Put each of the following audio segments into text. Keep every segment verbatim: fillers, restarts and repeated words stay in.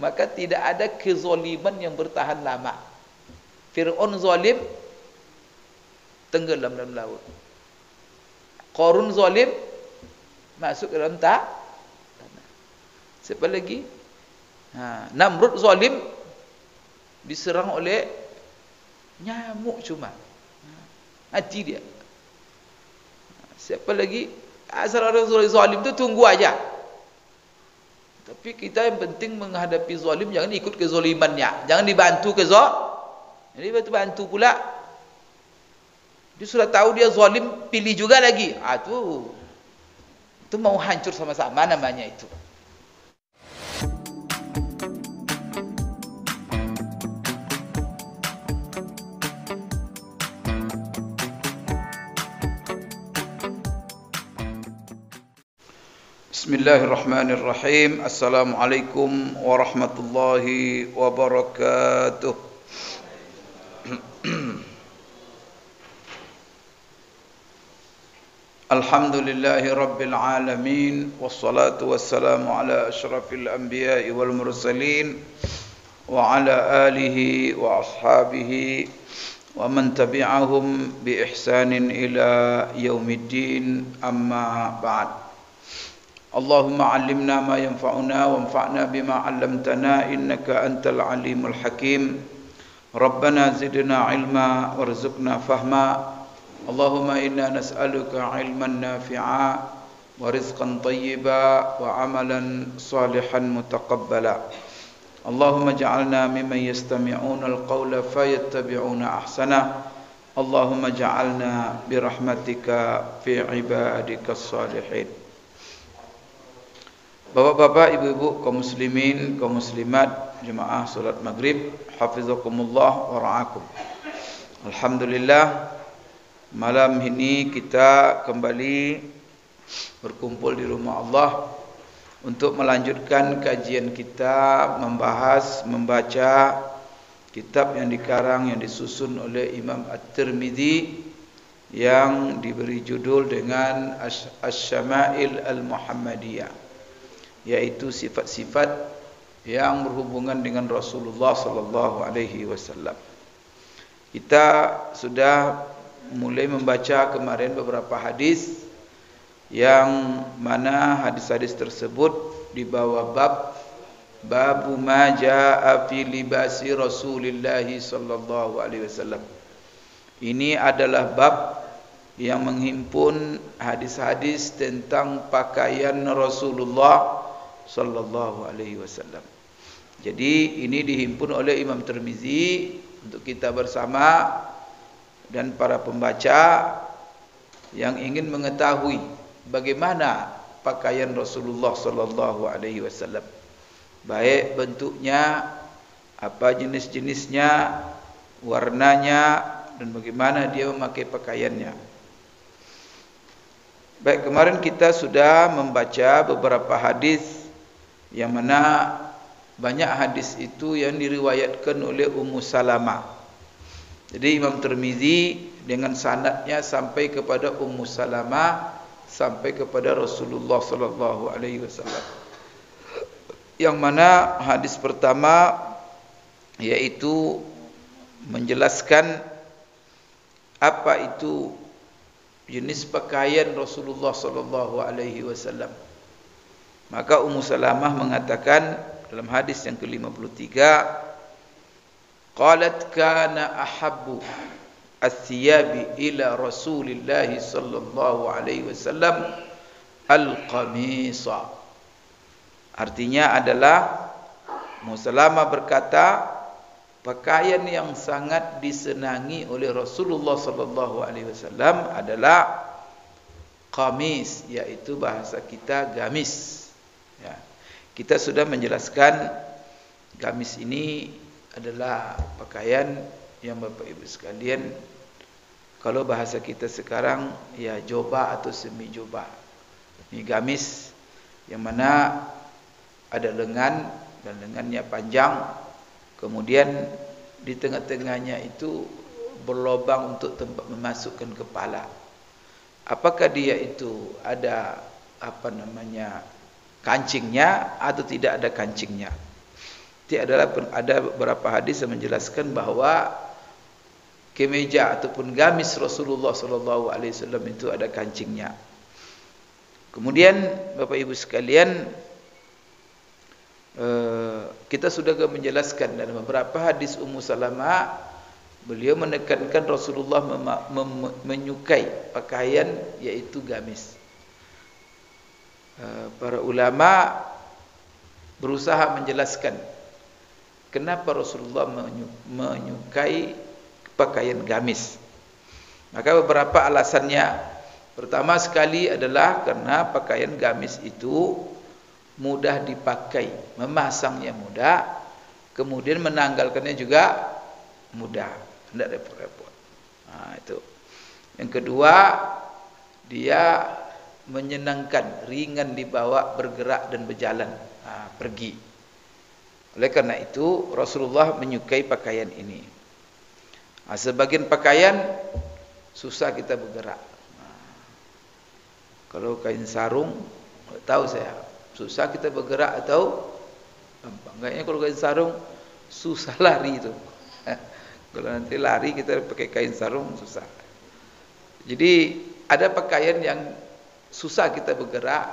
maka tidak ada kezoliman yang bertahan lama. Fir'aun zalim, tenggelam dalam laut. Qorun zalim, masuk dalam tak. Siapa lagi? Ha, Namrud zalim, diserang oleh nyamuk cuma. Mati dia. Siapa lagi? Asal orang zalim tu tunggu aja. Tapi kita yang penting menghadapi zalim, jangan ikut kezolimannya, jangan dibantu ke zol. Jadi bantu-bantu pula. Dia sudah tahu dia zalim, pilih juga lagi. Ah tu, tu mau hancur sama-sama namanya itu. Bismillahirrahmanirrahim. Assalamualaikum warahmatullahi wabarakatuh. Alhamdulillahi Rabbil Alamin, wassalatu wassalamu ala ashrafil anbiya'i wal mursalin, wa ala alihi wa ashabihi wa man tabi'ahum bi ihsanin ila yaumiddin, amma ba'd. Allahumma allimna ma yanfa'una wa anfa'na bima 'allamtana innaka antal alimul hakim. Rabbana zidna ilma warzuqna fahma. Allahumma inna nas'aluka ilman nafi'a wa rizqan tayyiba wa amalan salihan mutaqabbala. Allahumma ja'alna mimman yastami'una al-qawla fayattabi'una ahsana. Allahumma ja'alna birahmatika fi ibadikas salihin. Bapak-bapak, ibu-ibu, kaum muslimin, kaum muslimat, jemaah salat maghrib, hafizakumullah wa ra'akum. Alhamdulillah, malam ini kita kembali berkumpul di rumah Allah untuk melanjutkan kajian kita membahas, membaca kitab yang dikarang, yang disusun oleh Imam At-Tirmidhi yang diberi judul dengan Ash-Shamail Al-Muhammadiyah, yaitu sifat-sifat yang berhubungan dengan Rasulullah sallallahu alaihi wasallam. Kita sudah mulai membaca kemarin beberapa hadis yang mana hadis-hadis tersebut di bawah bab babu ma jaa fi libasi Rasulillah sallallahu alaihi wasallam. Ini adalah bab yang menghimpun hadis-hadis tentang pakaian Rasulullah sallallahu alaihi wasallam. Jadi ini dihimpun oleh Imam Tirmizi untuk kita bersama dan para pembaca yang ingin mengetahui bagaimana pakaian Rasulullah sallallahu alaihi wasallam, baik bentuknya, apa jenis-jenisnya, warnanya, dan bagaimana dia memakai pakaiannya. Baik, kemarin kita sudah membaca beberapa hadis yang mana banyak hadis itu yang diriwayatkan oleh Ummu Salamah. Jadi Imam Tirmizi dengan sanadnya sampai kepada Ummu Salamah sampai kepada Rasulullah sallallahu alaihi wasallam. Yang mana hadis pertama yaitu menjelaskan apa itu jenis pakaian Rasulullah sallallahu alaihi wasallam. Maka Ummu Salamah mengatakan dalam hadis yang ke lima puluh tiga, qalat kana ahabbu ath-thiyabi ila Rasulillah sallallahu alaihi wasallam al-qamisa. Artinya adalah Ummu Salamah berkata pakaian yang sangat disenangi oleh Rasulullah sallallahu alaihi wasallam adalah qamis, yaitu bahasa kita gamis. Ya. Kita sudah menjelaskan gamis ini adalah pakaian yang Bapak Ibu sekalian, kalau bahasa kita sekarang ya jubah atau semi jubah. Ini gamis yang mana ada lengan dan lengannya panjang, kemudian di tengah-tengahnya itu berlubang untuk tempat memasukkan kepala. Apakah dia itu ada apa namanya kancingnya atau tidak ada kancingnya? adalah ada beberapa hadis yang menjelaskan bahwa kemeja ataupun gamis Rasulullah sallallahu alaihi wasallam itu ada kancingnya. Kemudian Bapak Ibu sekalian, kita sudah menjelaskan dalam beberapa hadis Ummu Salamah, beliau menekankan Rasulullah menyukai pakaian yaitu gamis. Para ulama berusaha menjelaskan kenapa Rasulullah menyukai pakaian gamis. Maka beberapa alasannya. Pertama sekali adalah karena pakaian gamis itu mudah dipakai, memasangnya mudah, kemudian menanggalkannya juga mudah, tidak repot-repot. Nah, itu. Yang kedua, dia menyenangkan, ringan dibawa, bergerak dan berjalan. Nah, pergi. Oleh karena itu Rasulullah menyukai pakaian ini. Nah, sebagian pakaian susah kita bergerak. Nah, kalau kain sarung, nggak tahu saya, susah kita bergerak atau gampang. Kayaknya kalau kain sarung susah lari itu. Kalau nanti lari kita pakai kain sarung susah. Jadi ada pakaian yang susah kita bergerak,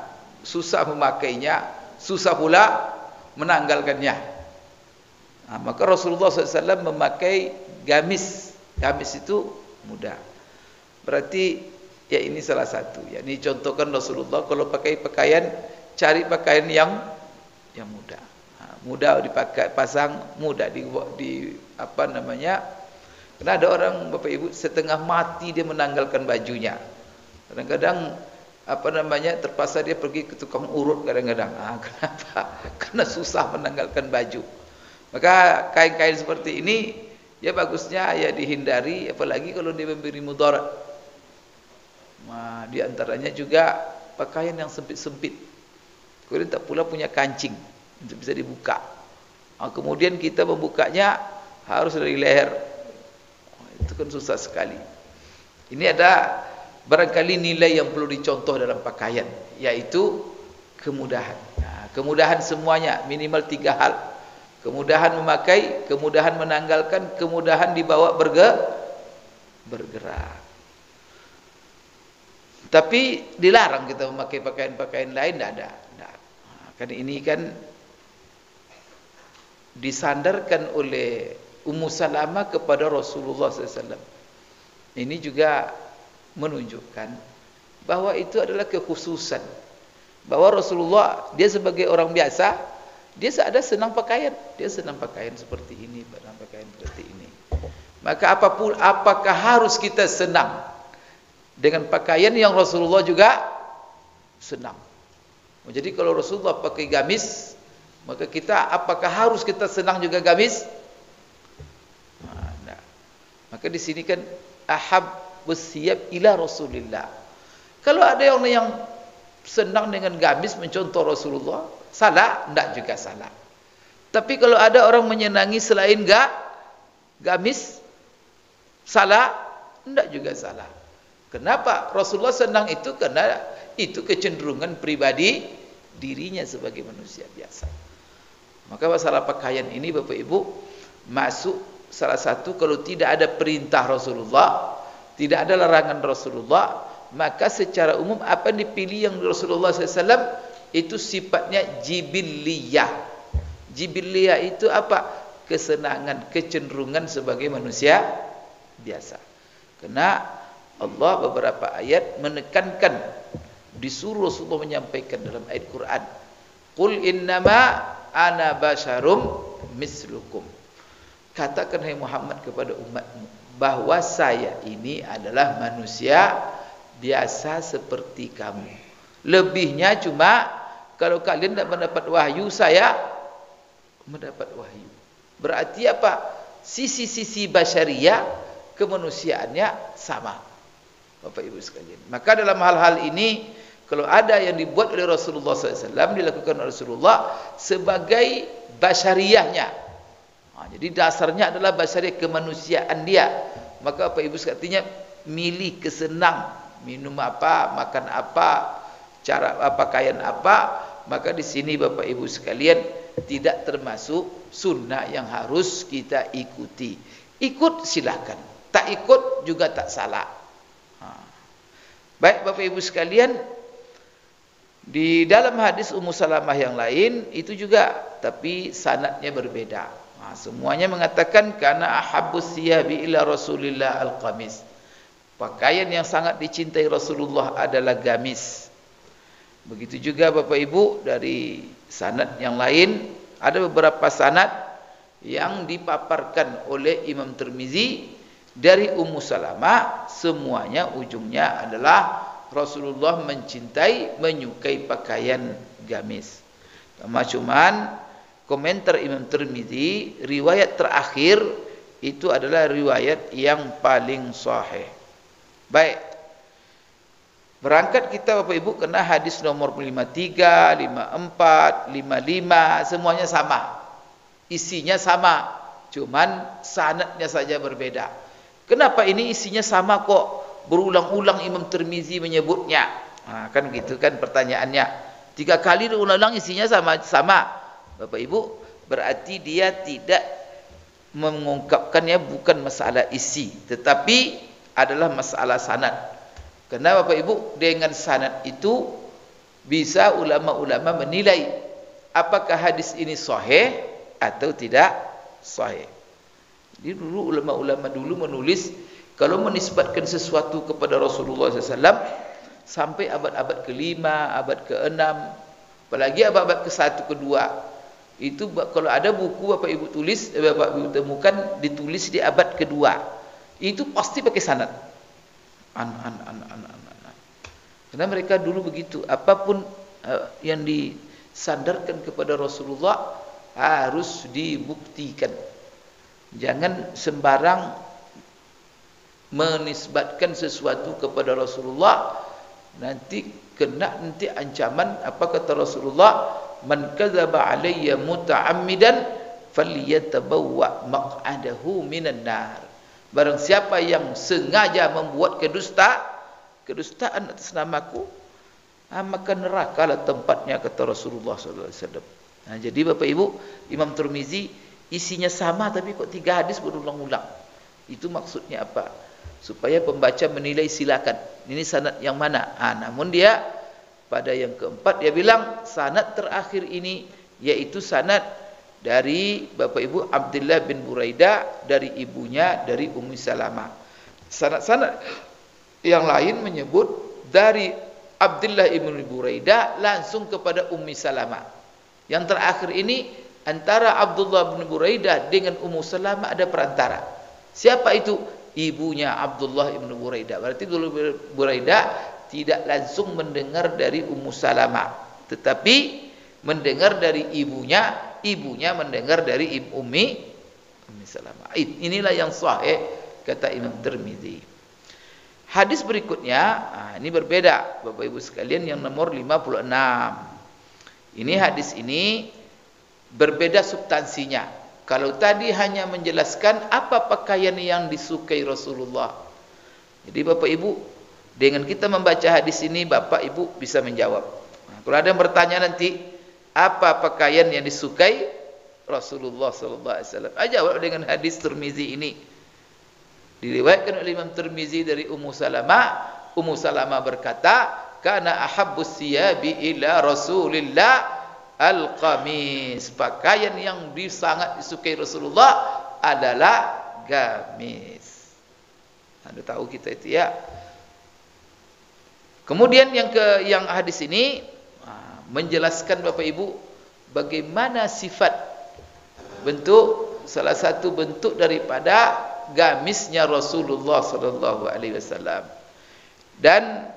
susah memakainya, susah pula menanggalkannya. Nah, maka Rasulullah sallallahu alaihi wasallam memakai gamis. Gamis itu mudah. Berarti ya ini salah satu. Ya, ini contohkan Rasulullah kalau pakai pakaian, cari pakaian yang yang mudah. Nah, mudah dipakai, pasang, mudah di, di apa namanya? Karena ada orang Bapak Ibu setengah mati dia menanggalkan bajunya. Kadang-kadang apa namanya terpaksa dia pergi ke tukang urut kadang-kadang. Ah, kenapa? Karena susah menanggalkan baju. Maka kain-kain seperti ini ya bagusnya ya dihindari, apalagi kalau dia memberi mudarat. Nah, di antaranya juga pakaian yang sempit-sempit. Kemudian tak pula punya kancing untuk bisa dibuka. Nah, kemudian kita membukanya harus dari leher. Oh, itu kan susah sekali. Ini ada barangkali nilai yang perlu dicontoh dalam pakaian, yaitu kemudahan. Nah, kemudahan semuanya, minimal tiga hal. Kemudahan memakai, kemudahan menanggalkan, kemudahan dibawa berge, bergerak. Tapi dilarang kita memakai pakaian-pakaian lain, tidak ada. Nah, kan ini kan disandarkan oleh Ummu Salamah kepada Rasulullah sallallahu alaihi wasallam. Ini juga menunjukkan bahwa itu adalah kekhususan, bahwa Rasulullah dia sebagai orang biasa dia ada senang pakaian, dia senang pakaian seperti ini, senang pakaian seperti ini. Maka apapun, apakah harus kita senang dengan pakaian yang Rasulullah juga senang? Jadi kalau Rasulullah pakai gamis, maka kita apakah harus kita senang juga gamis? Nah, nah. Maka di sini kan ahab bersiap ila Rasulillah. Kalau ada orang yang senang dengan gamis mencontoh Rasulullah, salah? Tidak juga salah. Tapi kalau ada orang menyenangi selain gak gamis, salah? Tidak juga salah. Kenapa? Rasulullah senang itu karena itu kecenderungan pribadi dirinya sebagai manusia biasa. Maka masalah pakaian ini Bapak Ibu masuk salah satu, kalau tidak ada perintah Rasulullah, tidak ada larangan Rasulullah, maka secara umum apa yang dipilih yang Rasulullah sallallahu alaihi wasallam itu sifatnya jibiliyah. Jibiliyah itu apa? Kesenangan, kecenderungan sebagai manusia biasa. Karena Allah beberapa ayat menekankan, disuruh Rasulullah menyampaikan dalam ayat Quran, Qul innama ana basyarum mislukum. Katakan hai Muhammad kepada umatmu, bahwa saya ini adalah manusia biasa seperti kamu. Lebihnya cuma kalau kalian tidak mendapat wahyu, saya mendapat wahyu. Berarti apa? Sisi-sisi basyariah kemanusiaannya sama, Bapak Ibu sekalian. Maka dalam hal-hal ini, kalau ada yang dibuat oleh Rasulullah sallallahu alaihi wasallam, dilakukan oleh Rasulullah sebagai basyariahnya. Nah, jadi dasarnya adalah basyariah kemanusiaan dia. Maka apa Ibu sekalian, milih kesenang, minum apa, makan apa, cara pakaian apa, maka di sini Bapak Ibu sekalian tidak termasuk sunnah yang harus kita ikuti. Ikut silakan, tak ikut juga tak salah. Baik Bapak Ibu sekalian, di dalam hadis Ummu Salamah yang lain itu juga, tapi sanadnya berbeda. Nah, semuanya mengatakan karena ahabbus siyabi ila Rasulillah al-qamis. Pakaian yang sangat dicintai Rasulullah adalah gamis. Begitu juga Bapak Ibu dari sanad yang lain, ada beberapa sanad yang dipaparkan oleh Imam Tirmizi dari Ummu Salamah, semuanya ujungnya adalah Rasulullah mencintai, menyukai pakaian gamis. Cuman komentar Imam Tirmizi, riwayat terakhir itu adalah riwayat yang paling sahih. Baik, berangkat kita Bapak Ibu kena hadis nomor lima puluh tiga, lima puluh empat, lima puluh lima, semuanya sama. Isinya sama, cuman sanadnya saja berbeda. Kenapa ini isinya sama kok berulang-ulang Imam Tirmizi menyebutnya? Nah, kan gitu kan pertanyaannya. Tiga kali diulang-ulang isinya sama-sama. Bapak Ibu, berarti dia tidak mengungkapkannya bukan masalah isi, tetapi adalah masalah sanad. Karena Bapak Ibu, dengan sanad itu bisa ulama-ulama menilai apakah hadis ini sahih atau tidak sahih. Jadi dulu ulama-ulama dulu menulis, kalau menisbatkan sesuatu kepada Rasulullah sallallahu alaihi wasallam sampai abad-abad kelima, abad keenam, apalagi abad-abad kesatu, kedua, itu kalau ada buku Bapak Ibu tulis, Bapak Ibu temukan ditulis di abad kedua, itu pasti pakai sanad. An, an, an, an, an, an. Karena mereka dulu begitu, apapun uh, yang disandarkan kepada Rasulullah harus dibuktikan. Jangan sembarang menisbatkan sesuatu kepada Rasulullah, nanti kena nanti ancaman apa kata Rasulullah, man kadzaba alayya muta'ammidan falyatabawwa maq'adahu minan nar. Barang siapa yang sengaja membuat kedusta, kedustaan atas namaku, ah, maka neraka lah tempatnya kata Rasulullah sallallahu alaihi wasallam. Nah, jadi Bapak Ibu, Imam Tirmizi isinya sama tapi kok tiga hadis berulang-ulang. Itu maksudnya apa? Supaya pembaca menilai silakan. Ini sanad yang mana? Ah, namun dia pada yang keempat dia bilang sanad terakhir ini, yaitu sanad dari Bapak Ibu Abdullah bin Buraidah, dari ibunya, dari Ummu Salamah. Sanad-sanad yang lain menyebut dari Abdullah bin Buraidah langsung kepada Ummu Salamah. Yang terakhir ini antara Abdullah bin Buraidah dengan Ummu Salamah ada perantara. Siapa itu? Ibunya Abdullah bin Buraidah. Berarti Abdullah bin Buraidah tidak langsung mendengar dari Ummu Salamah, tetapi mendengar dari ibunya. Ibunya mendengar dari Ibu Ummi Ummi Salamah. Inilah yang sahih kata Imam Tirmizi. Hadis berikutnya, nah ini berbeda Bapak Ibu sekalian, yang nomor lima puluh enam. Ini hadis ini berbeda substansinya. Kalau tadi hanya menjelaskan apa pakaian yang disukai Rasulullah. Jadi Bapak Ibu, dengan kita membaca hadis ini Bapak Ibu bisa menjawab. Nah, kalau ada yang bertanya nanti, apa pakaian yang disukai Rasulullah sallallahu alaihi wasallam? Jawab dengan hadis Tirmizi ini. Diriwayatkan oleh Imam Tirmizi dari Ummu Salamah. Ummu Salamah berkata, "Kana ahabbus siyabi ila Rasulillah al-qamis." Pakaian yang sangat disukai Rasulullah adalah gamis. Anda tahu kita itu ya. Kemudian yang ke yang hadis ini menjelaskan Bapak Ibu bagaimana sifat bentuk, salah satu bentuk daripada gamisnya Rasulullah sallallahu alaihi wasallam. Dan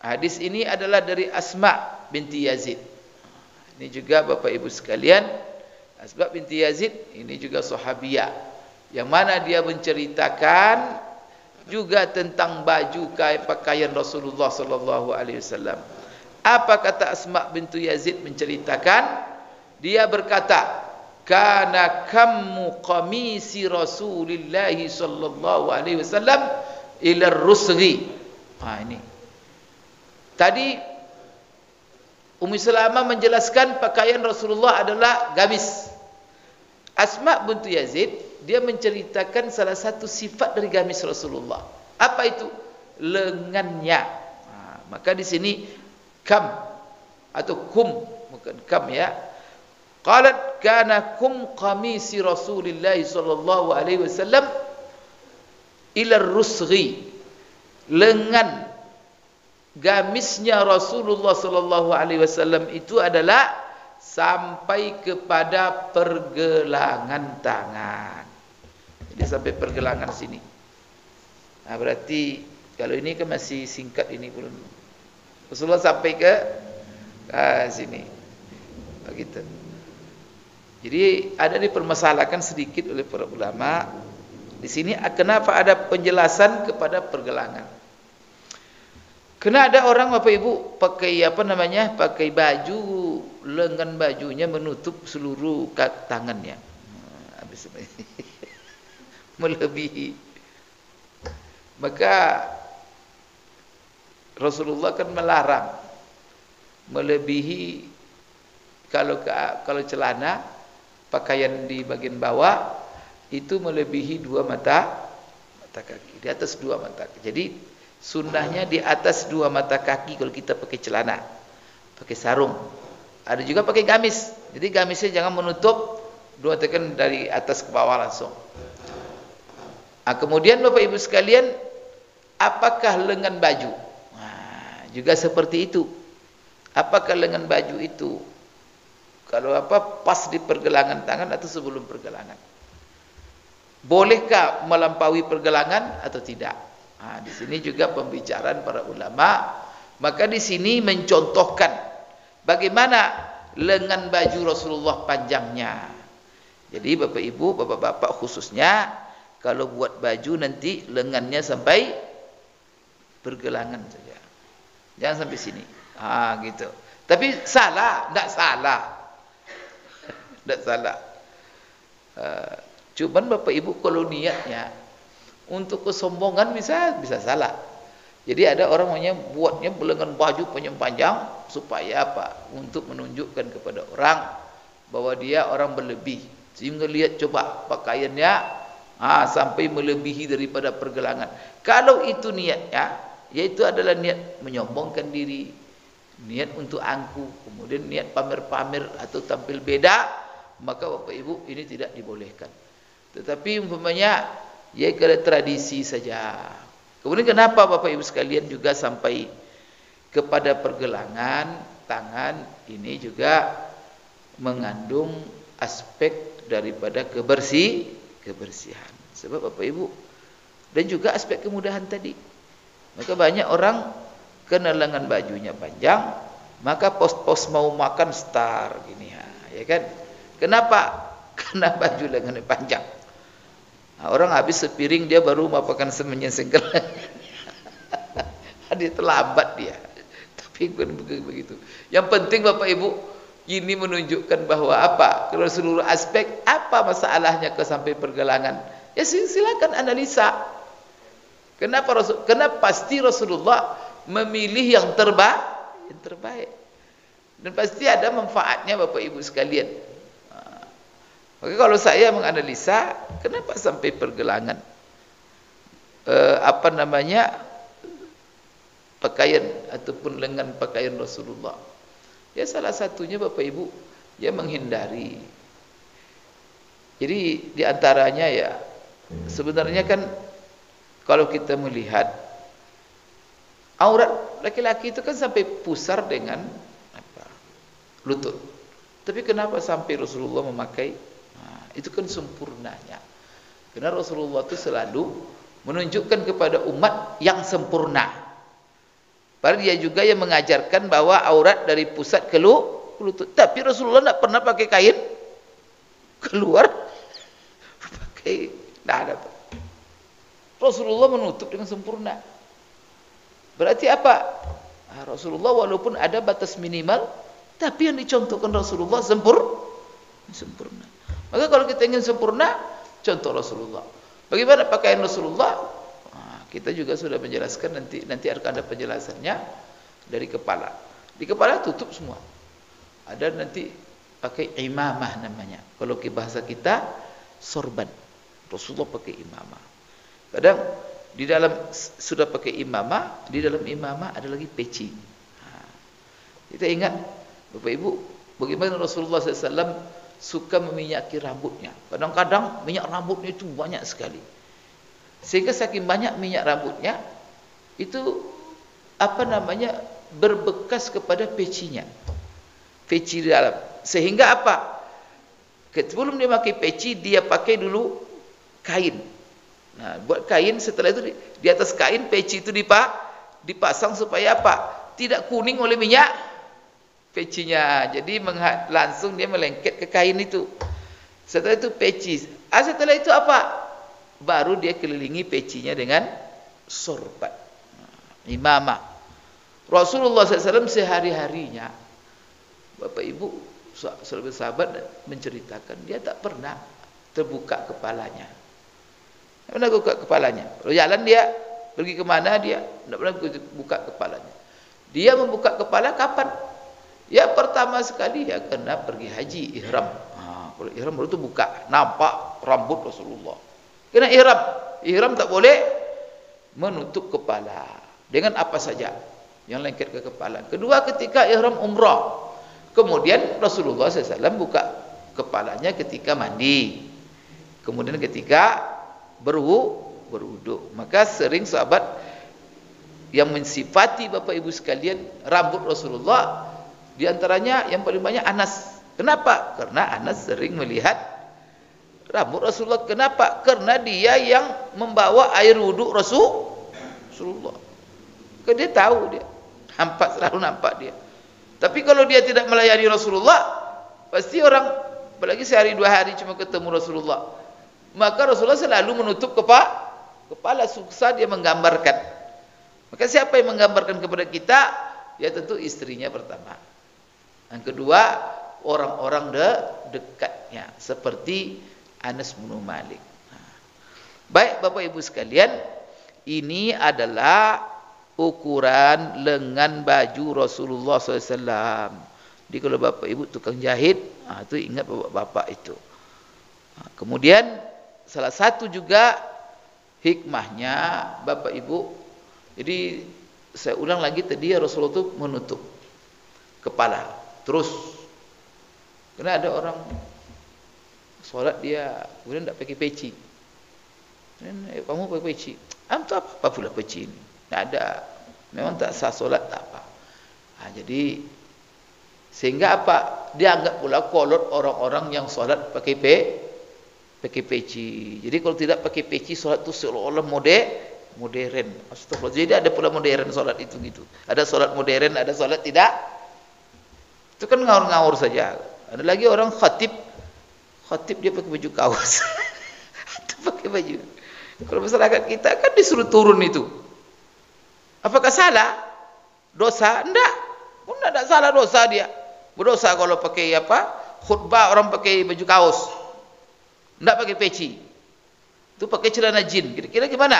hadis ini adalah dari Asma binti Yazid. Ini juga Bapak Ibu sekalian, Asma binti Yazid ini juga sahabiah, yang mana dia menceritakan juga tentang baju kain pakaian Rasulullah sallallahu alaihi wasallam. Apa kata Asma binti Yazid menceritakan? Dia berkata, "Kana kammu qamisi Rasulillah sallallahu alaihi wasallam ila rusghi." Ah ini. Tadi Ummu Salamah menjelaskan pakaian Rasulullah adalah gamis. Asma binti Yazid, dia menceritakan salah satu sifat dari gamis Rasulullah. Apa itu? Lengannya. Nah, maka di sini kam atau kum, bukan kam ya. Qalat kana kum qamisi Rasulillah sallallahu alaihi wasallam ila rusghi. Lengan gamisnya Rasulullah sallallahu alaihi wasallam itu adalah sampai kepada pergelangan tangan. Jadi sampai pergelangan sini. Nah, berarti kalau ini kan masih singkat ini belum. Rasulullah sampai ke ah, sini. Begitu. Jadi ada dipermasalahkan sedikit oleh para ulama. Di sini kenapa ada penjelasan kepada pergelangan? Kena ada orang Bapak Ibu pakai apa namanya? Pakai baju, lengan bajunya menutup seluruh tangannya. Nah, habis melebihi. Maka Rasulullah kan melarang melebihi kalau kalau celana, pakaian di bagian bawah itu melebihi dua mata mata kaki, di atas dua mata kaki. Jadi sunnahnya di atas dua mata kaki kalau kita pakai celana, pakai sarung. Ada juga pakai gamis. Jadi gamisnya jangan menutup dua tekan dari atas ke bawah langsung. Nah, kemudian Bapak Ibu sekalian, apakah lengan baju? Nah, juga seperti itu. Apakah lengan baju itu? Kalau apa pas di pergelangan tangan atau sebelum pergelangan? Bolehkah melampaui pergelangan atau tidak? Nah, di sini juga pembicaraan para ulama. Maka di sini mencontohkan bagaimana lengan baju Rasulullah panjangnya. Jadi Bapak Ibu, Bapak-bapak khususnya kalau buat baju nanti lengannya sampai pergelangan saja. Jangan sampai sini. Ah, gitu. Tapi salah, enggak salah. Enggak salah. Uh, cuman Bapak Ibu kalau niatnya untuk kesombongan bisa bisa salah. Jadi ada orang maunya buatnya lengan baju panjang-panjang supaya apa? Untuk menunjukkan kepada orang bahwa dia orang berlebih. Sehingga lihat coba pakaiannya ah, sampai melebihi daripada pergelangan. Kalau itu niatnya, yaitu adalah niat menyombongkan diri, niat untuk angku, kemudian niat pamer-pamer atau tampil beda, maka Bapak Ibu ini tidak dibolehkan. Tetapi umpamanya ya karena tradisi saja. Kemudian kenapa Bapak Ibu sekalian juga sampai kepada pergelangan tangan ini juga mengandung aspek daripada kebersih, kebersihan. Sebab Bapak Ibu dan juga aspek kemudahan tadi. Maka banyak orang kena lengan bajunya panjang, maka pos-pos mau makan star gini ya, ya kan? Kenapa? Karena baju lengannya panjang. Nah, orang habis sepiring dia baru makan semennya segel. Dia terlambat dia. Tapi begitu. Yang penting Bapak Ibu, ini menunjukkan bahwa apa? Kalau seluruh aspek apa masalahnya ke sampai pergelangan? Ya silakan analisa. Kenapa Rasul, kenapa pasti Rasulullah memilih yang terbaik, yang terbaik. Dan pasti ada manfaatnya Bapak Ibu sekalian. Maka kalau saya menganalisa, kenapa sampai pergelangan? E, apa namanya? Pakaian ataupun lengan pakaian Rasulullah. Ya salah satunya Bapak Ibu, ya menghindari. Jadi diantaranya ya, sebenarnya kan kalau kita melihat, aurat laki-laki itu kan sampai pusar dengan apa, lutut. Tapi kenapa sampai Rasulullah memakai? Itu kan sempurnanya. Karena Rasulullah itu selalu menunjukkan kepada umat yang sempurna. Padahal dia juga yang mengajarkan bahwa aurat dari pusat ke lutut. Tapi Rasulullah tidak pernah pakai kain keluar. Pakai, tidak ada. Rasulullah menutup dengan sempurna. Berarti apa? Nah, Rasulullah walaupun ada batas minimal, tapi yang dicontohkan Rasulullah sempur, sempurna. Maka kalau kita ingin sempurna, contoh Rasulullah. Bagaimana pakaian Rasulullah? Nah, kita juga sudah menjelaskan nanti nanti akan ada penjelasannya dari kepala. Di kepala tutup semua. Ada nanti pakai imamah namanya. Kalau ke bahasa kita sorban. Rasulullah pakai imamah. Kadang di dalam sudah pakai imamah, di dalam imamah ada lagi peci. Nah, kita ingat Bapak Ibu, bagaimana Rasulullah sallallahu alaihi wasallam suka meminyaki rambutnya. Kadang-kadang minyak rambutnya itu banyak sekali. Sehingga saking banyak minyak rambutnya itu apa namanya berbekas kepada pecinya. Peci di dalam. Sehingga apa? Sebelum dia pakai peci, dia pakai dulu kain. Nah, buat kain, setelah itu di, di atas kain peci itu dipasang supaya apa? Tidak kuning oleh minyak pecinya, jadi langsung dia melengket ke kain itu. Setelah itu peci, ah, setelah itu apa? Baru dia kelilingi pecinya dengan sorbat, imamah. Rasulullah sallallahu alaihi wasallam sehari-harinya, Bapak Ibu, sahabat menceritakan dia tak pernah terbuka kepalanya. Tak pernah buka kepalanya. Kalau jalan dia pergi kemana dia tak pernah buka kepalanya. Dia membuka kepala kapan? Ya pertama sekali ya kena pergi haji ihram. Nah, kalau ihram baru itu buka, nampak rambut Rasulullah. Kena ihram, ihram tak boleh menutup kepala dengan apa saja yang lengket ke kepala. Kedua ketika ihram umrah, kemudian Rasulullah sallallahu alaihi wasallam buka kepalanya ketika mandi, kemudian ketika berwuduk. Maka sering sahabat yang mensifati Bapak Ibu sekalian rambut Rasulullah. Di antaranya yang paling banyak Anas. Kenapa? Karena Anas sering melihat rambut Rasulullah. Kenapa? Karena dia yang membawa air wudhu Rasul. Rasulullah. Karena dia tahu dia. Nampak, selalu nampak dia. Tapi kalau dia tidak melayani Rasulullah, pasti orang, apalagi sehari dua hari cuma ketemu Rasulullah. Maka Rasulullah selalu menutup kepala. Kepala susah dia menggambarkan. Maka siapa yang menggambarkan kepada kita? Ya tentu istrinya pertama. Yang kedua, orang-orang de dekatnya seperti Anas bin Malik. Nah, baik Bapak Ibu sekalian, ini adalah ukuran lengan baju Rasulullah sallallahu alaihi wasallam. Jadi kalau Bapak Ibu tukang jahit, nah, itu ingat bapak-bapak itu. Nah, kemudian salah satu juga hikmahnya Bapak Ibu. Jadi saya ulang lagi tadi Rasulullah itu menutup kepala. Terus, karena ada orang solat dia kemudian tak pakai peci. Kamu pakai peci. Am tu apa pula peci ini? Tak ada. Memang tak sah solat tak apa. Ha, jadi sehingga apa? Dia anggap pula kolot orang-orang yang solat pakai pe, pakai peci. Jadi kalau tidak pakai peci solat tu seolah-olah model modern. Astagfirullah. Jadi ada pula modern solat itu gitu. Ada solat modern, ada solat tidak. Itu kan ngawur-ngawur saja. Ada lagi orang khatib, khatib dia pakai baju kaos, atau pakai baju. Kalau masyarakat kita kan disuruh turun itu. Apakah salah? Dosa? Enggak. Enggak ada salah dosa dia. Berdosa kalau pakai apa? Khutbah orang pakai baju kaos, enggak pakai peci. Itu pakai celana jin. Kira-kira gimana?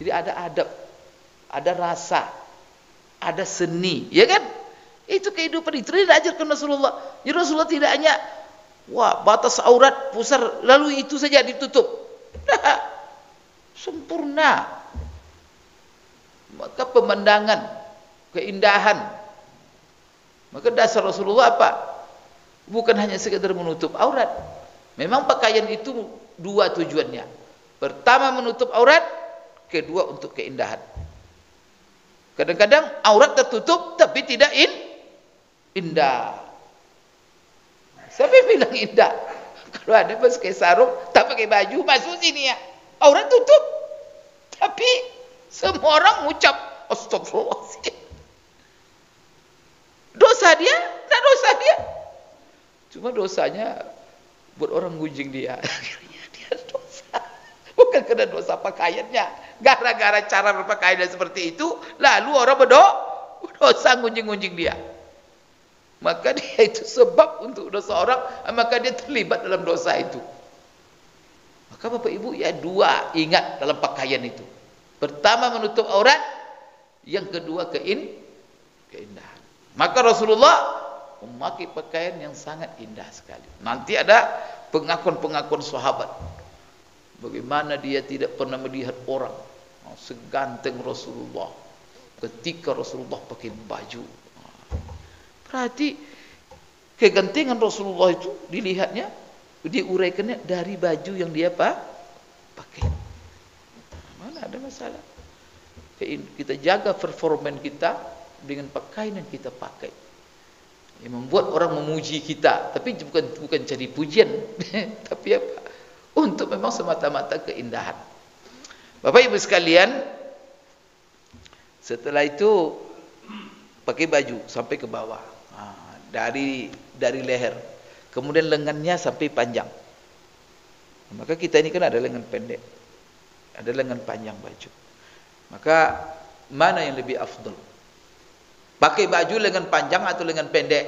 Jadi ada adab. Ada rasa, ada seni, ya kan? Itu kehidupan itu diajarkan Rasulullah. Jadi Rasulullah tidak hanya, wah batas aurat pusar lalu itu saja ditutup. Nah, sempurna. Maka pemandangan, keindahan. Maka dasar Rasulullah apa? Bukan hanya sekedar menutup aurat. Memang pakaian itu dua tujuannya. Pertama menutup aurat, kedua untuk keindahan. Kadang-kadang aurat tertutup tapi tidak in, indah. Siapa bilang indah? Kalau ada pakai sarung, tak pakai baju, masuk sini ya. Aurat tutup. Tapi semua orang ucap astagfirullah. Dosa dia, enggak dosa dia. Cuma dosanya buat orang gunjing dia. Akhirnya dia dosa. Bukan karena dosa pakaiannya. Gara-gara cara berpakaian seperti itu, lalu orang berdoa, berdosa ngunjing-ngunjing dia. Maka dia itu sebab untuk dosa orang, maka dia terlibat dalam dosa itu. Maka Bapak Ibu ya dua ingat dalam pakaian itu. Pertama menutup aurat, yang kedua kein, keindahan. Maka Rasulullah memakai pakaian yang sangat indah sekali. Nanti ada pengakuan-pengakuan sahabat, bagaimana dia tidak pernah melihat orang seganteng Rasulullah ketika Rasulullah pakai baju. Berarti kegantengan Rasulullah itu dilihatnya, diuraikannya dari baju yang dia pakai. Mana ada masalah. Kita jaga performan kita dengan pakaian yang kita pakai. Yang membuat orang memuji kita, tapi bukan bukan cari pujian, tapi apa? Untuk memang semata-mata keindahan. Bapak Ibu sekalian, setelah itu pakai baju sampai ke bawah, nah, dari dari leher, kemudian lengannya sampai panjang. Maka kita ini kan ada lengan pendek, ada lengan panjang baju. Maka mana yang lebih afdal? Pakai baju lengan panjang atau lengan pendek?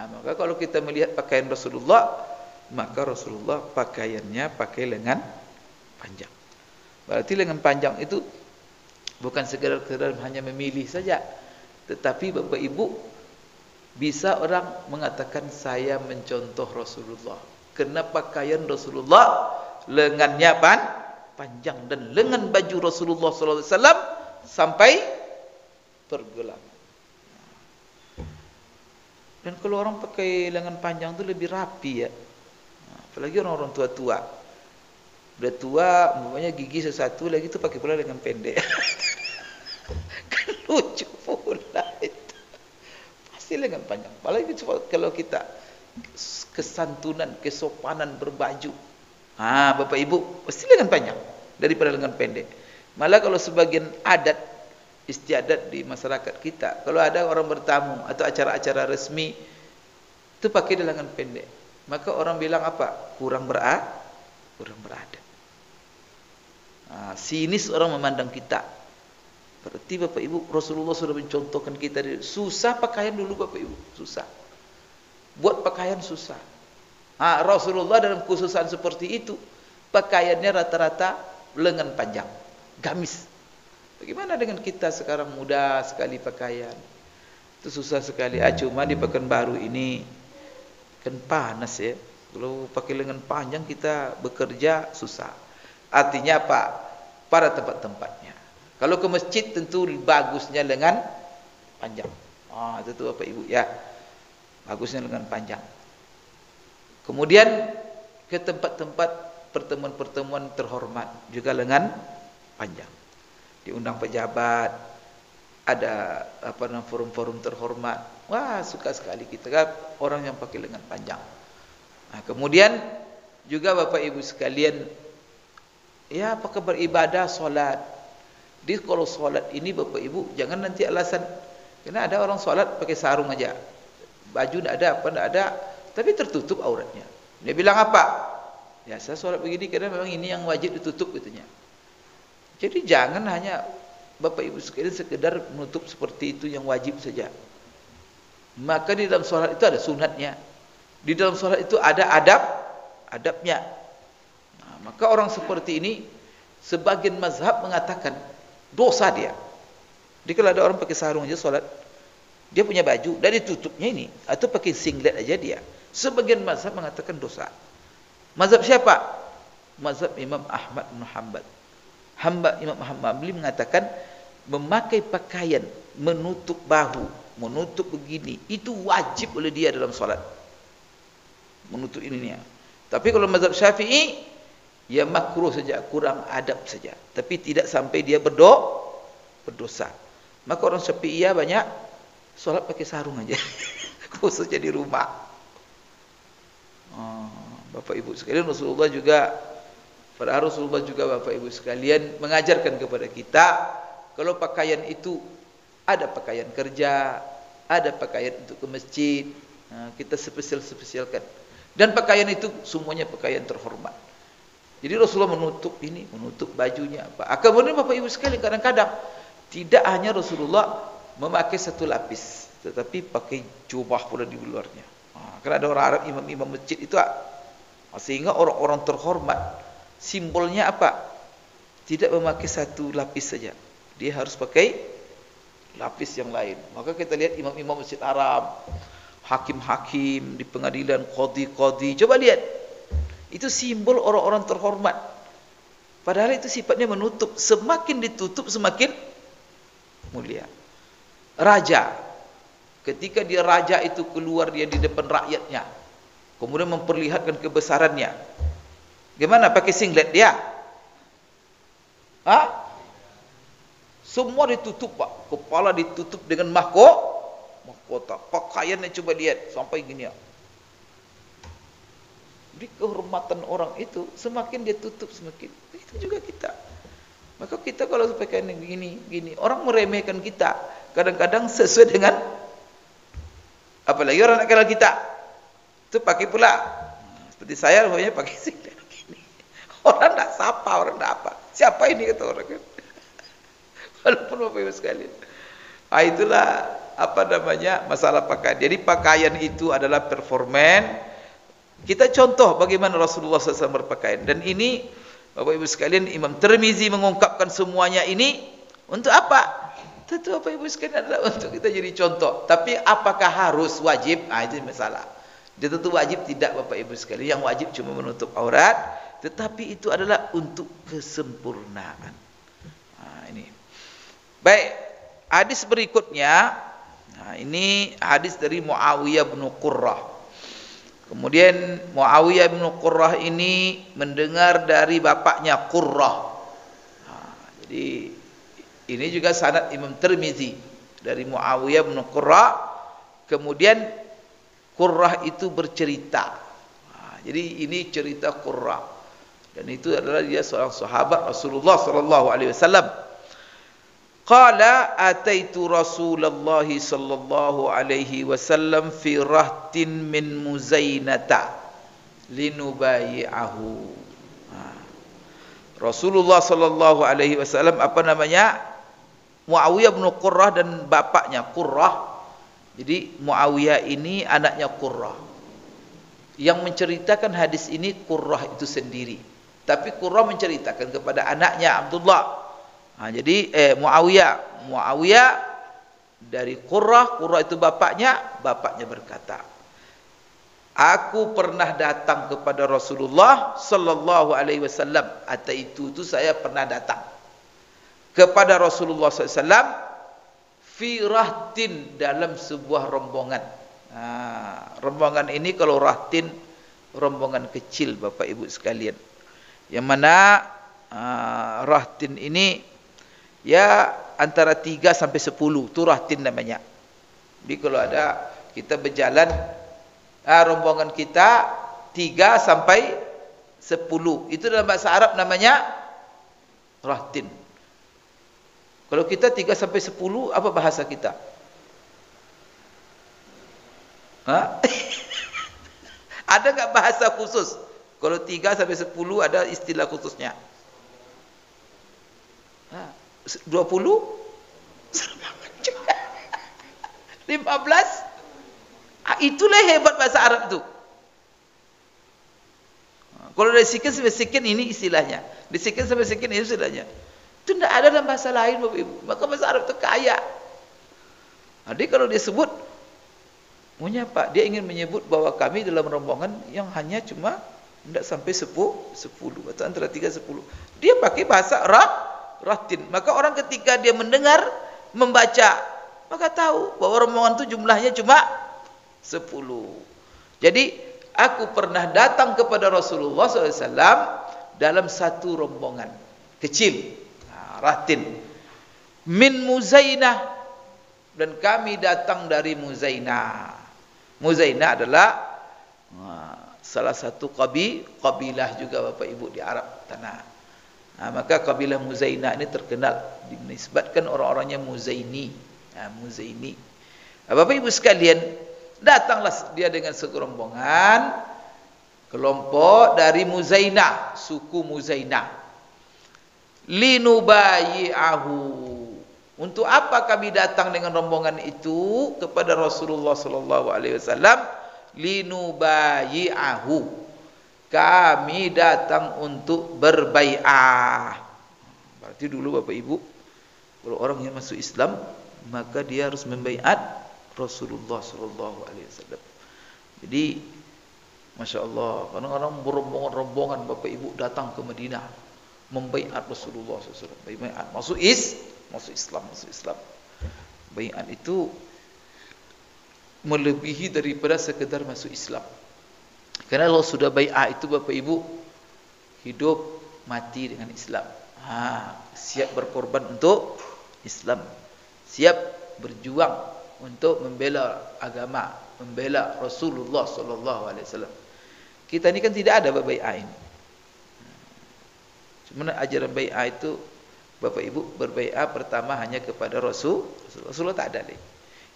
Nah, maka kalau kita melihat pakaian Rasulullah, maka Rasulullah pakaiannya pakai lengan panjang. Berarti lengan panjang itu bukan sekedar-kedar hanya memilih saja, tetapi Bapak Ibu, bisa orang mengatakan saya mencontoh Rasulullah karena pakaian Rasulullah lengannya pan panjang dan lengan baju Rasulullah sallallahu alaihi wasallam sampai pergelangan. Dan kalau orang pakai lengan panjang itu lebih rapi ya. Apalagi orang-orang tua-tua. Udah tua, umpamanya gigi sesatu lagi itu pakai pula lengan pendek. Kan lucu pula itu. Pasti lengan panjang. Apalagi kalau kita kesantunan, kesopanan berbaju. Ah, Bapak Ibu, pasti lengan panjang daripada lengan pendek. Malah kalau sebagian adat istiadat di masyarakat kita, kalau ada orang bertamu atau acara-acara resmi, itu pakai lengan pendek. Maka orang bilang apa? Kurang berat, kurang berada. Nah, sinis orang memandang kita. Berarti Bapak Ibu, Rasulullah sudah mencontohkan kita. Susah pakaian dulu Bapak Ibu, susah. Buat pakaian susah. Nah, Rasulullah dalam khususan seperti itu, pakaiannya rata-rata lengan panjang, gamis. Bagaimana dengan kita sekarang muda sekali pakaian? Itu susah sekali. Ah, cuma di Pekanbaru ini kan panas ya. Kalau pakai lengan panjang kita bekerja susah. Artinya apa? Pada tempat-tempatnya. Kalau ke masjid tentu bagusnya lengan panjang. Ah, itu tuh Bapak Ibu ya. Bagusnya lengan panjang. Kemudian ke tempat-tempat pertemuan-pertemuan terhormat juga lengan panjang. Diundang pejabat, ada apa namanya forum-forum terhormat. Wah, suka sekali kita kan orang yang pakai lengan panjang. Nah, kemudian juga Bapak Ibu sekalian, ya pakai beribadah solat. Di kalau solat ini Bapak Ibu jangan nanti alasan karena ada orang solat pakai sarung aja, baju tidak ada, apa tidak ada, tapi tertutup auratnya. Dia bilang apa? Ya saya solat begini karena memang ini yang wajib ditutup katanya. Jadi jangan hanya Bapak Ibu sekalian sekedar menutup seperti itu yang wajib saja. Maka di dalam solat itu ada sunatnya. Di dalam solat itu ada adab, adabnya. Nah, maka orang seperti ini sebagian mazhab mengatakan dosa dia. Jadi kalau ada orang pakai sarung aja solat, dia punya baju dari tutupnya ini atau pakai singlet aja dia. Sebagian mazhab mengatakan dosa. Mazhab siapa? Mazhab Imam Ahmad bin Hanbal. Hamba Imam Muhammad beliau mengatakan memakai pakaian menutup bahu, menutup begini itu wajib oleh dia dalam solat. Menutup ininya. Tapi kalau mazhab Syafi'i ya makruh saja, kurang adab saja. Tapi tidak sampai dia berdo berdosa. Maka orang Syafi'iyah banyak solat pakai sarung aja. Khususnya di rumah. Oh, Bapak Ibu sekalian, Rasulullah juga Para Rasulullah juga Bapak Ibu sekalian mengajarkan kepada kita kalau pakaian itu ada pakaian kerja, ada pakaian untuk ke masjid, nah, kita spesial-spesialkan. Dan pakaian itu semuanya pakaian terhormat. Jadi Rasulullah menutup ini, menutup bajunya apa. Kemudian Bapak Ibu sekalian kadang-kadang tidak hanya Rasulullah memakai satu lapis, tetapi pakai jubah pula di luarnya. Nah, karena ada orang Arab imam-imam masjid itu, sehingga orang-orang terhormat simbolnya apa? tidak memakai satu lapis saja, dia harus pakai lapis yang lain. Maka kita lihat imam-imam masjid Arab, hakim-hakim di pengadilan, qadi-qadi, coba lihat, itu simbol orang-orang terhormat. Padahal itu sifatnya menutup, semakin ditutup semakin mulia. Raja, ketika dia raja itu keluar dia di depan rakyatnya, kemudian memperlihatkan kebesarannya. Gimana pakai singlet dia? Hah? Semua ditutup pak, kepala ditutup dengan mahkota. Mahkota, pakaiannya coba lihat sampai gini ya. Beri kehormatan orang itu, semakin dia tutup semakin. Itu juga kita. Maka kita kalau sampai begini, gini, orang meremehkan kita. Kadang-kadang sesuai dengan apalagi orang nakal kita. Itu pakai pula. Seperti saya rupanya pakai singlet gini. Orang tak sapa, orang tak apa. Siapa ini kata orang kan? Walaupun apa-apa sekalian. Ah itulah apa namanya masalah pakaian. Jadi pakaian itu adalah performan. Kita contoh bagaimana Rasulullah sallallahu alaihi wasallam berpakaian. Dan ini Bapak Ibu sekalian, Imam Tirmizi mengungkapkan semuanya ini untuk apa? Tentu Bapak Ibu sekalian adalah untuk kita jadi contoh. Tapi apakah harus wajib? Ah itu masalah. Dia tentu wajib tidak Bapak Ibu sekalian. Yang wajib cuma menutup aurat, tetapi itu adalah untuk kesempurnaan. Nah, ini. Baik, hadis berikutnya. Nah, ini hadis dari Muawiyah bin Qurrah. Kemudian Muawiyah bin Qurrah ini mendengar dari bapaknya Qurrah. Nah, jadi ini juga sanad Imam Tirmizi dari Muawiyah bin Qurrah. Kemudian Qurrah itu bercerita. Nah, jadi ini cerita Qurrah. Dan itu adalah dia seorang sahabat Rasulullah sallallahu alaihi wasallam. Qala ataitu Rasulullah sallallahu alaihi wasallam fi rahtin min Muzaynata linubayi'ahu. Nah. Rasulullah sallallahu alaihi wasallam apa namanya? Muawiyah bin Qurrah dan bapaknya Qurrah. Jadi Muawiyah ini anaknya Qurrah. Yang menceritakan hadis ini Qurrah itu sendiri. Tapi Qurrah menceritakan kepada anaknya Abdullah. Nah, jadi eh, Muawiyah Muawiyah dari Qurrah, Qurrah itu bapaknya. Bapaknya berkata, aku pernah datang kepada Rasulullah sallallahu alaihi wasallam. Ataitu itu saya pernah datang kepada Rasulullah sallallahu alaihi wasallam fi rahtin, dalam sebuah rombongan. Nah, rombongan ini kalau rahtin rombongan kecil Bapak Ibu sekalian. Yang mana ah, rahtin ini ya antara tiga sampai sepuluh itu rahtin namanya. Jadi kalau ada kita berjalan ah, rombongan kita tiga sampai sepuluh. Itu dalam bahasa Arab namanya rahtin. Kalau kita tiga sampai sepuluh apa bahasa kita? Hah? Ada enggak bahasa khusus? Kalau tiga sampai sepuluh ada istilah khususnya. Hah? dua puluh lima belas. Itulah hebat bahasa Arab itu. Kalau dari sekian sampai sekian ini istilahnya, dari sekian sampai sekian ini istilahnya. Itu tidak ada dalam bahasa lain Bapak Ibu. Maka bahasa Arab itu kaya. Jadi kalau dia sebut punya Pak, dia ingin menyebut bahwa kami dalam rombongan yang hanya cuma tidak sampai sepuluh, sepuluh atau antara tiga sampai sepuluh. Dia pakai bahasa Arab rahtin. Maka orang ketika dia mendengar, membaca, maka tahu bahwa rombongan itu jumlahnya cuma sepuluh. Jadi aku pernah datang kepada Rasulullah sallallahu alaihi wasallam dalam satu rombongan kecil, nah, rahtin, min Muzaynah, dan kami datang dari Muzaynah. Muzaynah adalah salah satu kabi, kabilah juga Bapak Ibu di Arab tanah. Nah, maka kabilah Muzaynah ini terkenal, dinisbatkan orang-orangnya Muzaini. Nah, Muzaini. Nah, Bapak Ibu sekalian, datanglah dia dengan segerombongan kelompok dari Muzaynah, suku Muzaynah. Linubayi'ahu. Untuk apa kami datang dengan rombongan itu kepada Rasulullah sallallahu alaihi wasallam? Linubayi'ahu. Kami datang untuk berbai'ah. Berarti dulu Bapak Ibu, kalau orang yang masuk Islam maka dia harus membaiat Rasulullah Sallallahu Alaihi Wasallam. Jadi Masya Allah, karena orang berombongan-rombongan Bapak Ibu datang ke Madinah membaiat Rasulullah Sallallahu Alaihi Wasallam. Masuk is, masuk Islam, masuk Islam. Baiat itu melebihi daripada sekedar masuk Islam. Karena kalau sudah bai'ah itu Bapak Ibu hidup mati dengan Islam. Ha, siap berkorban untuk Islam. Siap berjuang untuk membela agama, membela Rasulullah sallallahu alaihi wasallam. Kita ini kan tidak ada bai'ah ini. Cuma ajaran bai'ah itu Bapak Ibu berbai'ah pertama hanya kepada Rasul, Rasulullah tak ada lagi.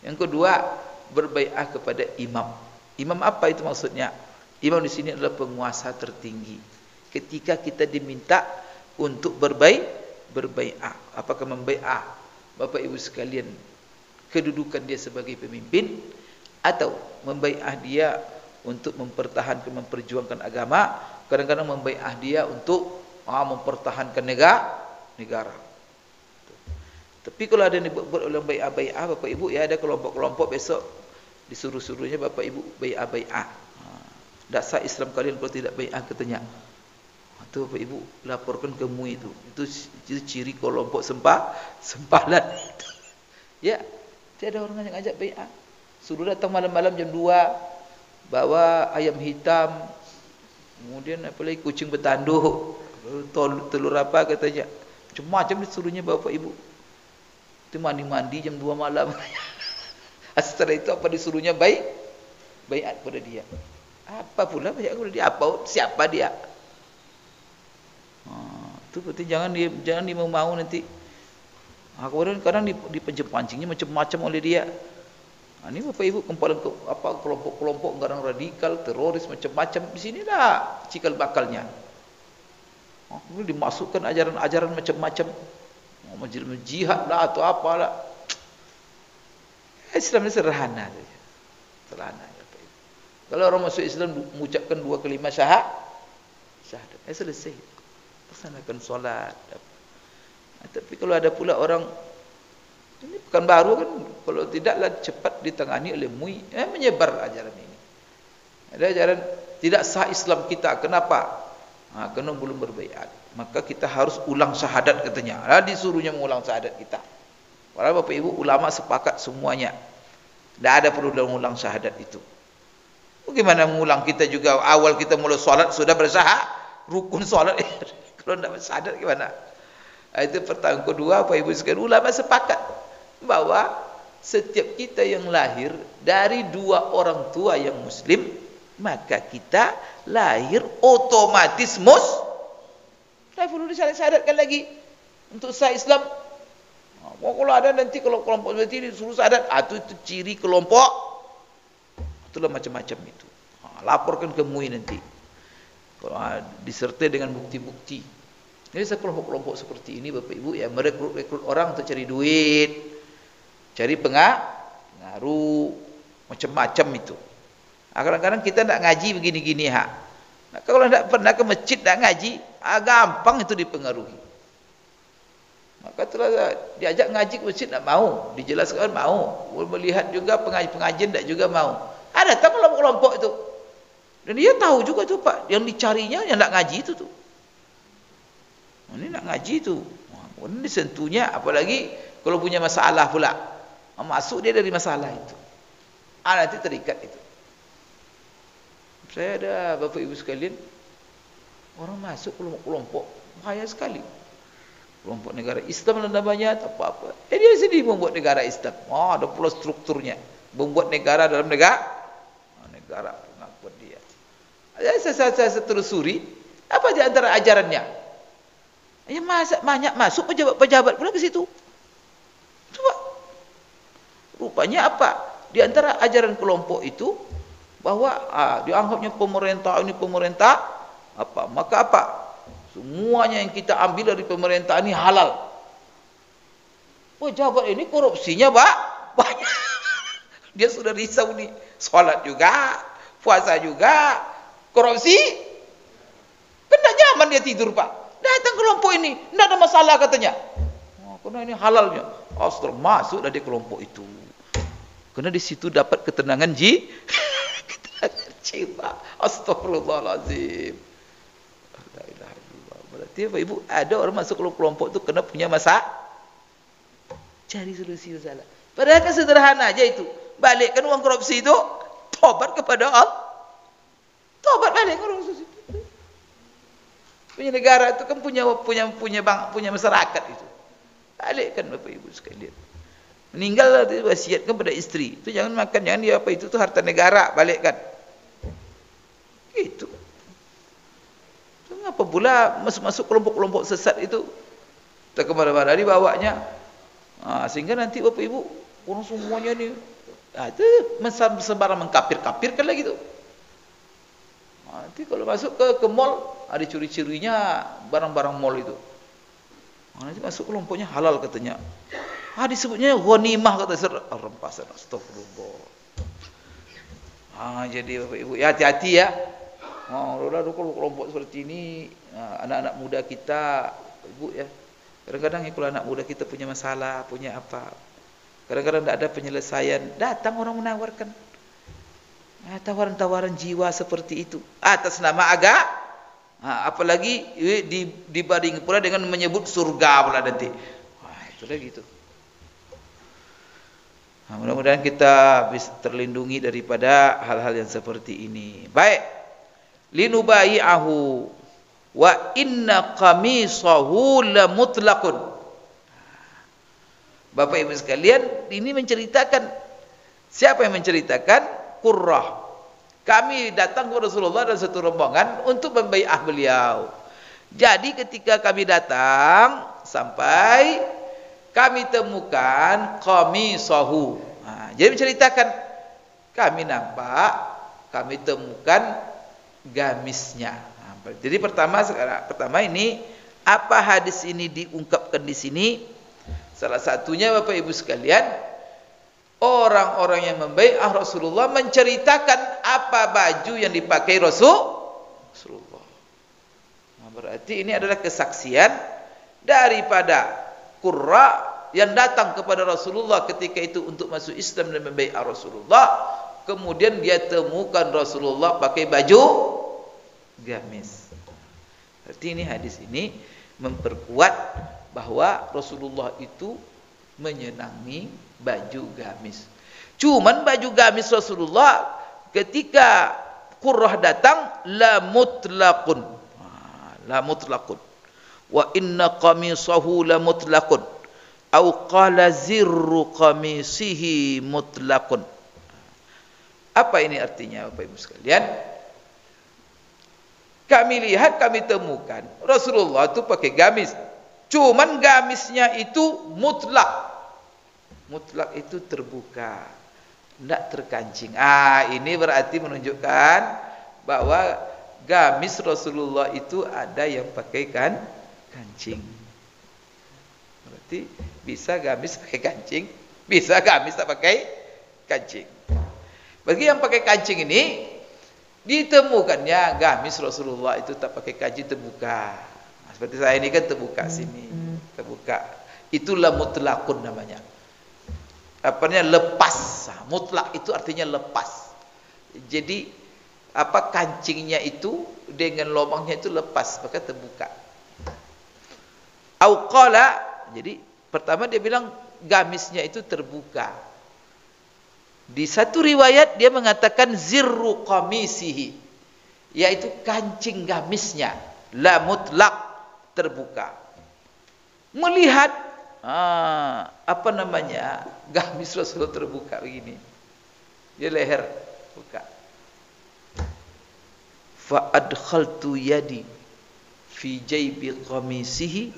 Yang kedua, berbai'ah kepada imam. Imam apa itu maksudnya? Imam di sini adalah penguasa tertinggi. Ketika kita diminta untuk berbaik, berbai'ah. Apakah membai'ah Bapak Ibu sekalian kedudukan dia sebagai pemimpin, atau membai'ah dia untuk mempertahankan, memperjuangkan agama? Kadang-kadang membai'ah dia untuk ah, mempertahankan negara, negara. Tapi kalau ada yang dibuat oleh bai'ah-bai'ah Bapak Ibu, ya ada kelompok-kelompok besok disuruh-suruhnya Bapak Ibu bai'ah-bai'ah. Tak sah Islam kalian kalau tidak bai'ah katanya. Itu Bapak Ibu laporkan ke M U I itu. Itu, itu ciri kelompok sempah, sempalan itu. Ya, tiada orang yang ajak bai'ah. Suruh datang malam-malam jam dua, bawa ayam hitam, kemudian apalagi kucing bertanduk, telur apa katanya. Macam-macam disuruhnya Bapak Ibu. Itu mandi-mandi jam dua malam. Setelah itu apa disuruhnya baik? Bai'at pada dia. Apa pula banyak kalau dia apa, siapa dia? Ah, itu berarti jangan dia jangan dia mau nanti. Ah, kemudian kadang di dipancing-pancingnya macam-macam oleh dia. Ah, ini Bapak Ibu kumpulan ke, apa kelompok-kelompok garang radikal, teroris macam-macam di sinilah cikal bakalnya. Ah, kemudian dimasukkan ajaran-ajaran macam-macam. Ah, majelis jihad lah atau apalah. Islam ini sederhana saja. Sederhana. Kalau orang masuk Islam mengucapkan dua kelima syahad, syahadat, eh, selesai. Laksanakan solat. Tapi kalau ada pula orang ini bukan baru kan, kalau tidaklah cepat ditangani oleh M U I, eh, menyebar ajaran ini. Ada ajaran tidak sah Islam kita. Kenapa? Ha, karena belum berbaiat. Maka kita harus ulang syahadat katanya. Nah, disuruhnya mengulang syahadat kita. Para Bapak Ibu ulama sepakat semuanya. Tidak ada perlu ulang syahadat itu. Bagaimana mengulang? Kita juga awal kita mulai solat sudah bersyahadat rukun solat. Kalau tidak bersyahadat gimana? Itu pertanyaan kedua, Bapak Ibu sekalian, ulama sepakat bahwa setiap kita yang lahir dari dua orang tua yang Muslim, maka kita lahir otomatis mus. Tidak perlu disyahadatkan lagi untuk sah Islam. Nah, kalau ada nanti kalau kelompok seperti ini suruh syahadat, atau itu ciri kelompok. Itulah macam-macam itu. Ha, laporkan ke M U I nanti. Ha, disertai dengan bukti-bukti. Jadi sekelompok-kelompok seperti ini Bapak Ibu ya merekrut-rekrut orang untuk cari duit, cari pengaruh, macam-macam itu. Ha, kadang-kadang kita nak ngaji begini-gini ha. Nah, kalau tidak pernah ke masjid nak ngaji, ha, gampang itu dipengaruhi. Maka telah diajak ngaji ke masjid tak mau, dijelaskan mau, melihat juga pengajian tak juga mau. Ada tak kelompok-kelompok itu. Dan dia tahu juga tu Pak, yang dicarinya yang nak ngaji itu tu. Ini nak ngaji itu. Ini sentuhnya apalagi kalau punya masalah pula. Masuk dia dari masalah itu. Ah, nanti terikat itu. Saya ada Bapak Ibu sekalian, orang masuk kelompok-kelompok bahaya sekali. Kelompok negara Islam dan namanya apa-apa. Eh dia sendiri membuat negara Islam. Oh, ada pula strukturnya. Membuat negara dalam negara. Negara pengakuan dia. Saya, saya, saya telusuri apa di antara ajarannya. Ya masa banyak masuk pejabat-pejabat pula ke situ. Coba. Rupanya apa? Di antara ajaran kelompok itu bahwa ah, dianggapnya pemerintah ini pemerintah apa? Maka apa? Semuanya yang kita ambil dari pemerintah ini halal. Pejabat ini korupsinya Pak banyak. Dia sudah risau nih. Solat juga, puasa juga, korupsi. Kan tak nyaman dia tidur Pak. Datang kelompok ini, tidak ada masalah katanya. Oh, karena ini halalnya. Astagfirullah, masuklah di kelompok itu. Karena di situ dapat ketenangan ji, ketenangan jiwa. Astagfirullahaladzim. Berarti Bapak Ibu, ada orang masuk kelompok itu karena punya masalah. Cari solusi masalah. Padahal kan sederhana aja itu. Balikkan uang korupsi itu, tobat kepada Allah. Tobat balik orang korupsi. Punya negara itu kan punya punya punya bang, punya masyarakat itu. Balikkan Bapak Ibu sekalian. Meninggal itu wasiatkan kepada istri. Itu jangan makan, jangan dia apa itu tuh harta negara, balikkan. Gitu. Kenapa pula masuk-masuk kelompok-kelompok sesat itu tak kemana-mana dibawanya. Nah, sehingga nanti Bapak Ibu orang semuanya ni nah, itu sembarang mengkapir-kapirkan lagi tu. Nanti kalau masuk ke, ke mall ada ciri-cirinya barang-barang mall itu. Nanti masuk kelompoknya halal katanya. Ah disebutnya ghanimah kata ser rempasan. Astagfirullah. Ah jadi Bapak Ibu ya hati-hati ya. Oh, roda kelompok seperti ini anak-anak muda kita Ibu ya. Kadang-kadang kalau anak muda kita punya masalah, punya apa. Kadang-kadang tidak ada penyelesaian, datang orang menawarkan. Nah, tawaran-tawaran jiwa seperti itu atas nama agama, nah, apalagi dibanding pula dengan menyebut surga pula nanti. Wah, itu lagi itu. Nah, mudah-mudahan kita bisa terlindungi daripada hal-hal yang seperti ini. Baik, linubai'ahu wa inna qamisahu la mutlaqun. Bapak Ibu sekalian, ini menceritakan siapa yang menceritakan? Qurrah. Kami datang ke Rasulullah dan satu rombongan untuk membai'ah beliau. Jadi ketika kami datang sampai kami temukan qamisahu. Nah, jadi menceritakan kami nampak, kami temukan gamisnya. Nah, jadi pertama sekarang pertama ini apa hadis ini diungkapkan di sini? Salah satunya Bapak Ibu sekalian, orang-orang yang membai'ah Rasulullah menceritakan apa baju yang dipakai Rasul Rasulullah. Nah, berarti ini adalah kesaksian daripada Qurra yang datang kepada Rasulullah ketika itu untuk masuk Islam dan membai'ah Rasulullah. Kemudian dia temukan Rasulullah pakai baju gamis. Berarti ini hadis ini memperkuat bahwa Rasulullah itu menyenangi baju gamis. Cuman baju gamis Rasulullah ketika Qurrah datang la mutlaqun. La mutlaqun. Wa inna qamisahu la mutlaqun. Au qala zirru qamisihi mutlaqun. Apa ini artinya Bapak Ibu sekalian? Kami lihat, kami temukan Rasulullah itu pakai gamis. Cuman gamisnya itu mutlak. Mutlak itu terbuka, tidak terkancing. Ah, ini berarti menunjukkan bahwa gamis Rasulullah itu ada yang pakaikan kancing. Berarti bisa gamis pakai kancing, bisa gamis tak pakai kancing. Bagi yang pakai kancing ini, ditemukannya gamis Rasulullah itu tak pakai kancing terbuka. Seperti saya ini kan terbuka sini, terbuka. Itulah mutlakun namanya. Apanya lepas, mutlak itu artinya lepas. Jadi apa kancingnya itu dengan lubangnya itu lepas, maka terbuka. Auqala, jadi pertama dia bilang gamisnya itu terbuka. Di satu riwayat dia mengatakan zirru qamisihi, yaitu kancing gamisnya, la mutlak terbuka. Melihat Ah, apa namanya gamis Rasulullah terbuka begini, dia leher buka. Fa'adkhaltu yadi fi jaybi qamisihi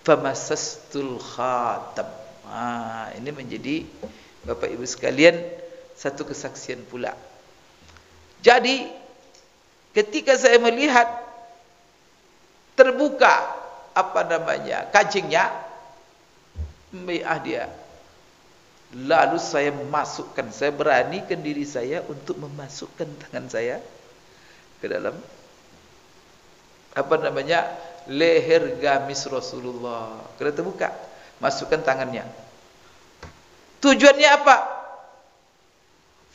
famasastul khatam. Ah, ini menjadi Bapak Ibu sekalian satu kesaksian pula. Jadi ketika saya melihat terbuka apa namanya kancingnya bai'ah dia, lalu saya masukkan, saya beranikan diri saya untuk memasukkan tangan saya ke dalam apa namanya leher gamis Rasulullah. Kena terbuka. Masukkan tangannya. Tujuannya apa?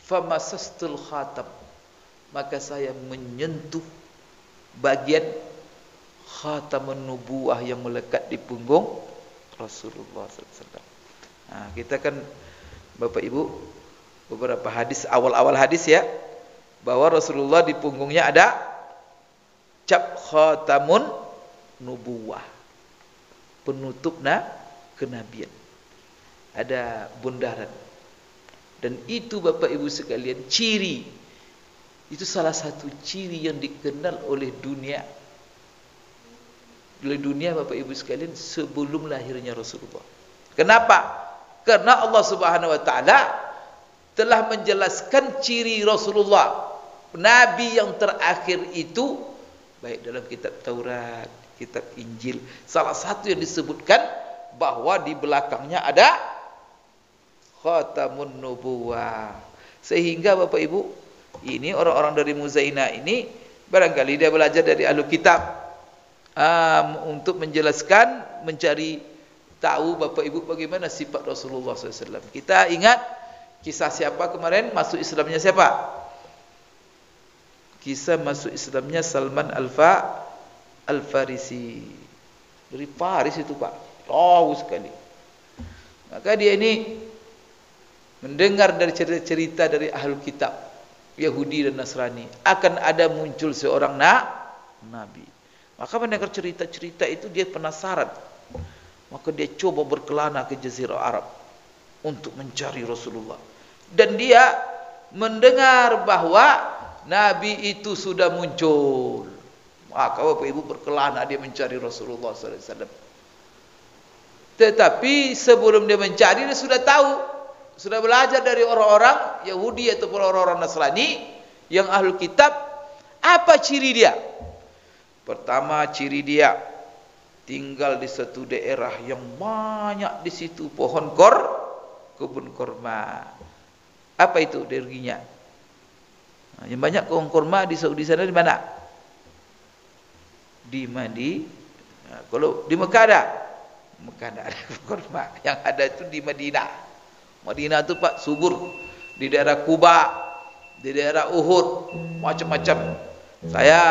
Famasastul khatam. Maka saya menyentuh bagian Khatamun Nubuwah yang melekat di punggung Rasulullah sallallahu alaihi wasallam. Nah, kita kan Bapak Ibu beberapa hadis awal-awal hadis ya, bahwa Rasulullah di punggungnya ada cap Khatamun Nubuwah, penutup nah kenabian. Ada bundaran. Dan itu Bapak Ibu sekalian ciri, itu salah satu ciri yang dikenal oleh dunia. Oleh dunia Bapak Ibu sekalian sebelum lahirnya Rasulullah. Kenapa? Karena Allah Subhanahu wa taala telah menjelaskan ciri Rasulullah, nabi yang terakhir itu, baik dalam kitab Taurat, kitab Injil, salah satu yang disebutkan bahwa di belakangnya ada Khatamun Nubuwah. Sehingga Bapak Ibu, ini orang-orang dari Muzaynah ini barangkali dia belajar dari ahli kitab. Um, untuk menjelaskan, mencari tahu Bapak Ibu bagaimana sifat Rasulullah sallallahu alaihi wasallam. Kita ingat kisah siapa kemarin masuk Islamnya siapa? Kisah masuk Islamnya Salman Al-Fa Al-Farisi dari Paris itu Pak, jauh sekali. Maka dia ini mendengar dari cerita-cerita dari ahli kitab Yahudi dan Nasrani akan ada muncul seorang na nabi. Maka mendengar cerita-cerita itu dia penasaran. Maka dia coba berkelana ke Jazirah Arab untuk mencari Rasulullah. Dan dia mendengar bahwa nabi itu sudah muncul. Maka Bapak Ibu berkelana dia mencari Rasulullah sallallahu alaihi wasallam. Tetapi sebelum dia mencari dia sudah tahu, sudah belajar dari orang-orang Yahudi ataupun orang-orang Nasrani yang ahlul kitab, apa ciri dia? Pertama, ciri dia tinggal di satu daerah yang banyak di situ pohon kor, kebun korma. Apa itu derginya? Nah, yang banyak pohon korma di Saudi sana di mana? Di Madi. Nah, kalau di Mekah ada, Mekah ada pohon korma. Yang ada itu di Madinah. Madinah itu Pak subur, di daerah Kuba, di daerah Uhud, macam-macam. Saya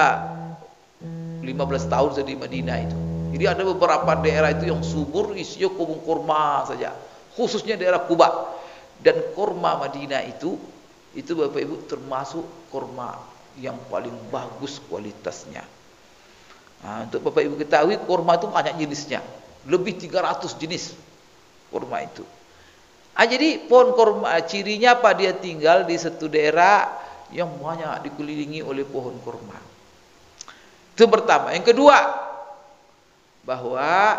lima belas tahun saya di Madinah itu. Jadi ada beberapa daerah itu yang subur isinya kebun kurma saja. Khususnya daerah Kuba. Dan kurma Madinah itu, itu Bapak Ibu termasuk kurma yang paling bagus kualitasnya. Nah, untuk Bapak Ibu ketahui kurma itu banyak jenisnya. Lebih tiga ratus jenis kurma itu. Ah, jadi pohon kurma cirinya apa? Dia tinggal di satu daerah yang banyak dikelilingi oleh pohon kurma. Itu pertama. Yang kedua, bahwa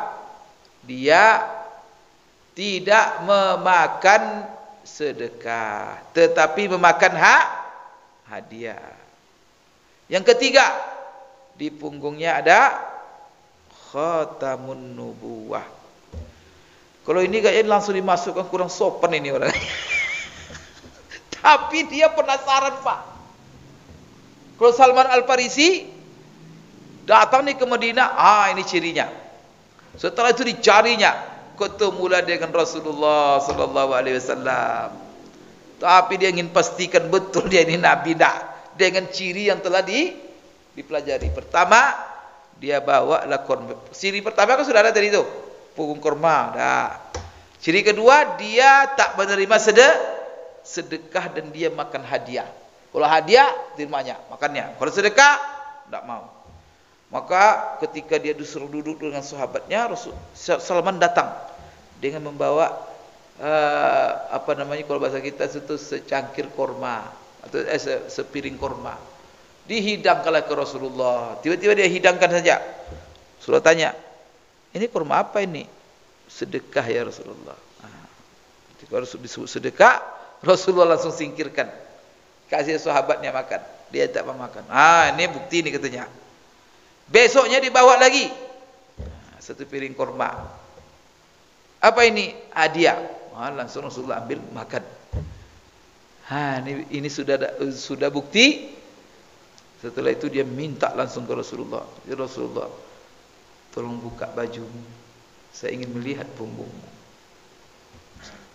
dia tidak memakan sedekah, tetapi memakan hak hadiah. Yang ketiga, di punggungnya ada Khatamun Nubuwah. Kalau ini kayaknya langsung dimasukkan, kurang sopan ini orang. Tapi dia penasaran Pak. Kalau Salman Al-Farisi datang nih ke Madinah, ah ini cirinya. Setelah itu dicarinya, ketemulah dengan Rasulullah sallallahu alaihi wasallam. Tapi dia ingin pastikan betul dia ini nabi dak dengan ciri yang telah di dipelajari. Pertama, dia bawa lakon. Ciri pertama kan sudah ada tadi itu, punggung kurma. Dah. Ciri kedua, dia tak menerima sedekah, sedekah dan dia makan hadiah. Kalau hadiah terimanya, makannya. Kalau sedekah tidak mau. Maka ketika dia disuruh duduk dengan sahabatnya, Rasul Salman datang dengan membawa uh, apa namanya kalau bahasa kita itu secangkir kurma atau eh, sepiring kurma. Dihidangkanlah ke Rasulullah. Tiba-tiba dia hidangkan saja. Rasulullah tanya, "Ini kurma apa ini?" "Sedekah ya Rasulullah." Nah, ketika Rasul disebut sedekah, Rasulullah langsung singkirkan. Kasih sahabatnya makan. Dia tak mau makan. "Ah, ini bukti ini," katanya. Besoknya dibawa lagi satu piring kurma. Apa ini? Hadiah. Nah, langsung Rasulullah ambil makan. Ha, ini, ini sudah sudah bukti. Setelah itu dia minta langsung ke Rasulullah. Ya Rasulullah, tolong buka bajumu, saya ingin melihat punggungmu.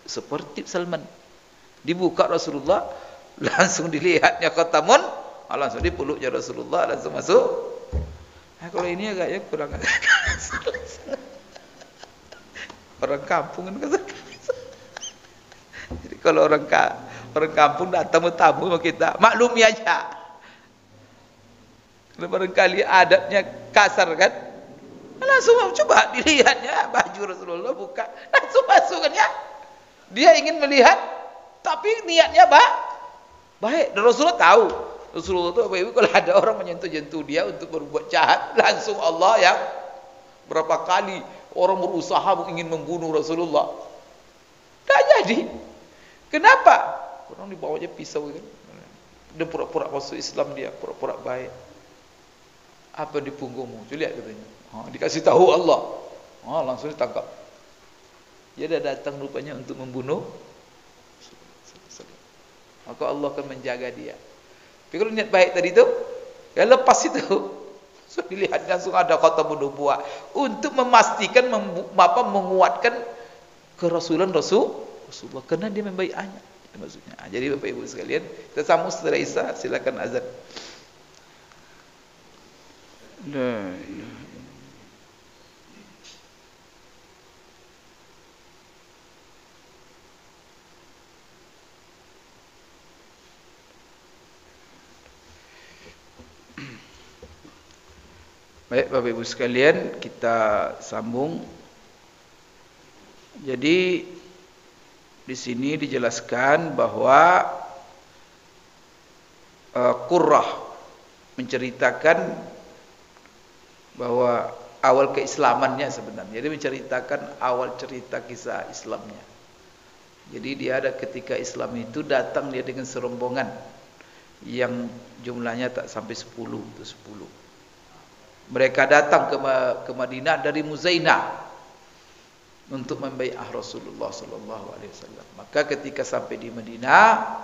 Seperti Salman. Dibuka Rasulullah, langsung dilihatnya khatamun, langsung dipeluknya Rasulullah, langsung masuk. Nah, kalau ini agaknya kurang agak orang kampung kan. Jadi kalau orang ka, orang kampung datang tamu sama kita, maklumi aja. Karena barangkali adatnya kasar kan. Langsung coba dilihatnya baju Rasulullah buka, langsung masukkannya. Dia ingin melihat, tapi niatnya baik. Baik, dan Rasulullah tahu. Rasulullah itu baik, kalau ada orang menyentuh-jentuh dia untuk berbuat jahat, langsung Allah yang berapa kali orang berusaha ingin membunuh Rasulullah. Tak jadi. Kenapa? Orang dibawanya pisau kan. Dia pura-pura masuk Islam dia, pura-pura baik. Apa di punggungmu? Coba lihat katanya. Oh, dikasih tahu Allah. Oh, langsung ditangkap. Dia dah datang rupanya untuk membunuh. Maka Allah akan menjaga dia. Tapi kalau niat baik tadi tu, ya lepas itu, so, dilihat langsung ada khatamun nubuwah untuk memastikan apa menguatkan kerasulan Rasul Rasulullah. Karena dia membaiatnya. Maksudnya. Jadi Bapak Ibu sekalian, kita sambung setelah Isya, silakan azan. لا إله إلا Baik Bapak Ibu sekalian, kita sambung. Jadi di sini dijelaskan bahwa uh, Qurrah menceritakan bahwa awal keislamannya sebenarnya. Jadi menceritakan awal cerita kisah Islamnya. Jadi dia ada ketika Islam itu datang dia dengan serombongan yang jumlahnya tak sampai sepuluh. Mereka datang ke, ke Madinah dari Muzaynah untuk membai'ah Rasulullah sallallahu alaihi wasallam. Maka ketika sampai di Madinah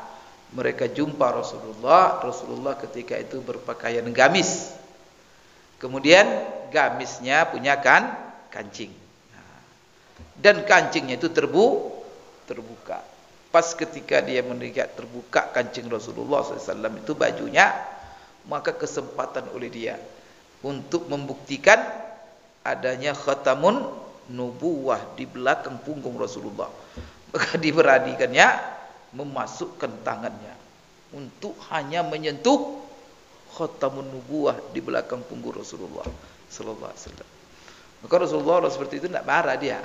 mereka jumpa Rasulullah. Rasulullah ketika itu berpakaian gamis. Kemudian gamisnya punya kan kancing. Nah, dan kancingnya itu terbu terbuka. Pas ketika dia melihat terbuka kancing Rasulullah sallallahu alaihi wasallam itu bajunya, maka kesempatan oleh dia untuk membuktikan adanya khatamun nubuwah di belakang punggung Rasulullah. Maka diberanikannya memasukkan tangannya untuk hanya menyentuh khatamun nubuwah di belakang punggung Rasulullah sallallahu alaihi wasallam. Maka Rasulullah seperti itu tidak marah dia.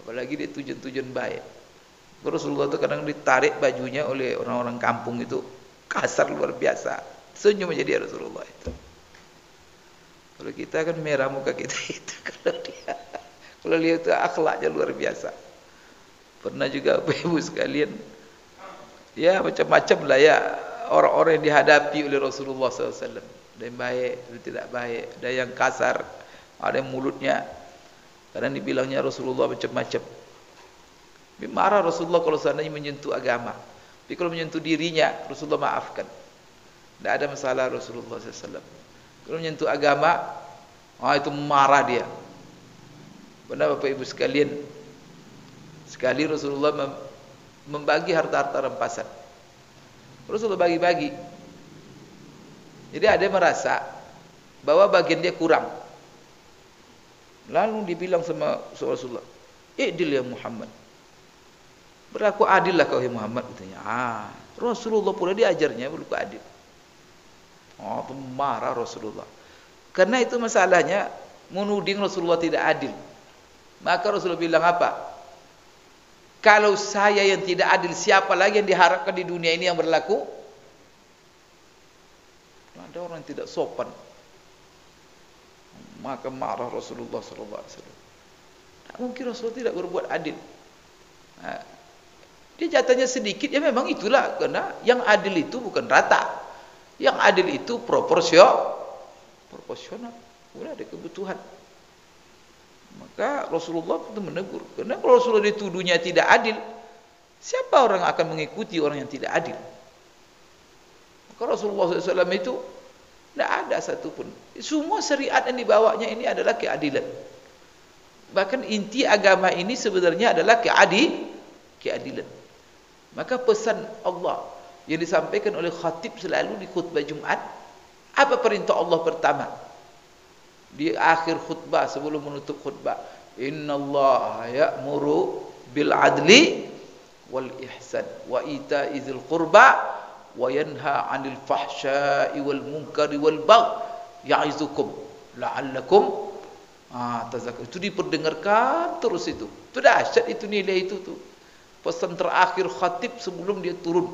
Apalagi dia tujuan-tujuan baik. Maka Rasulullah itu kadang ditarik bajunya oleh orang-orang kampung itu kasar luar biasa. Senyum aja dia Rasulullah itu. Kalau kita kan merah muka kita itu kalau dia. Kalau dia itu akhlaknya luar biasa. Pernah juga Bapak Ibu sekalian. Ya macam-macam lah ya. Orang-orang yang dihadapi oleh Rasulullah sallallahu alaihi wasallam. Ada yang baik, ada yang tidak baik. Ada yang kasar, ada yang mulutnya. Kadang dibilangnya Rasulullah macam-macam. Marah Rasulullah kalau seandainya menyentuh agama. Tapi kalau menyentuh dirinya, Rasulullah maafkan. Tidak ada masalah Rasulullah sallallahu alaihi wasallam. Kalau menyentuh agama, ah, itu marah dia. Benar Bapak Ibu sekalian. Sekali Rasulullah membagi harta-harta rampasan. Rasulullah bagi-bagi. Jadi ada yang merasa bahwa bagian dia kurang. Lalu dibilang sama Rasulullah, "Idil ya Muhammad. Berlaku adillah kau ya Muhammad," katanya. Ah, Rasulullah pula diajarnya berlaku adil. Oh, marah Rasulullah. Karena itu masalahnya menuding Rasulullah tidak adil. Maka Rasulullah bilang apa? Kalau saya yang tidak adil, siapa lagi yang diharapkan di dunia ini yang berlaku? Ada orang yang tidak sopan. Maka marah Rasulullah sallallahu alaihi wasallam. Tak mungkin Rasulullah tidak berbuat adil. Nah, dia jatahnya sedikit, ya memang itulah. Karena yang adil itu bukan rata. Yang adil itu proporsional. Proporsional. Sudah ada kebutuhan. Maka Rasulullah itu menegur. Karena kalau Rasulullah dituduhnya tidak adil, siapa orang akan mengikuti orang yang tidak adil? Maka Rasulullah sallallahu alaihi wasallam itu Tidak ada satupun. Semua syariat yang dibawanya ini adalah keadilan. Bahkan inti agama ini sebenarnya adalah keadil, keadilan. Maka pesan Allah yang disampaikan oleh khatib selalu di khutbah Jumat, apa perintah Allah pertama? Di akhir khutbah, sebelum menutup khutbah, innallaha ya'muru bil adli wal ihsan wa ita'i dzil qurba wa yanha 'anil fahsya'i wal munkari wal bagh ya'izukum la'allakum tazakkarun. Itu diperdengarkan terus itu. Itu dahsyat itu nilai itu tuh. Pesan terakhir khatib sebelum dia turun.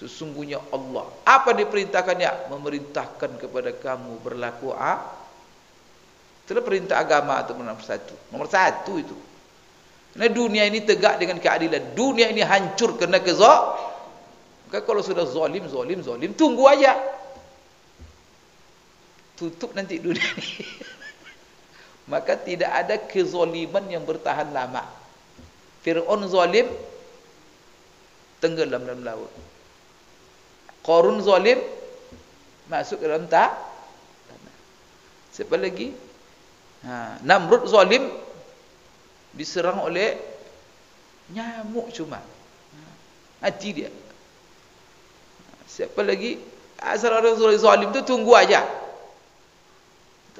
Sesungguhnya Allah, apa diperintahkannya? Memerintahkan kepada kamu berlaku a. Itulah perintah agama atau nomor satu. Nomor satu itu. Karena dunia ini tegak dengan keadilan. Dunia ini hancur karena kezal. Maka kalau sudah zalim, zalim, zalim, tunggu aja. Tutup nanti dunia ini. Maka tidak ada kezaliman yang bertahan lama. Fir'aun zalim, tenggelam dalam laut. Qorun zalim, masuk dalam tak tanah. Siapa lagi? Ha, Namrud zalim, diserang oleh nyamuk cuma, mati dia. Siapa lagi? Asal orang zalim tu tunggu aja.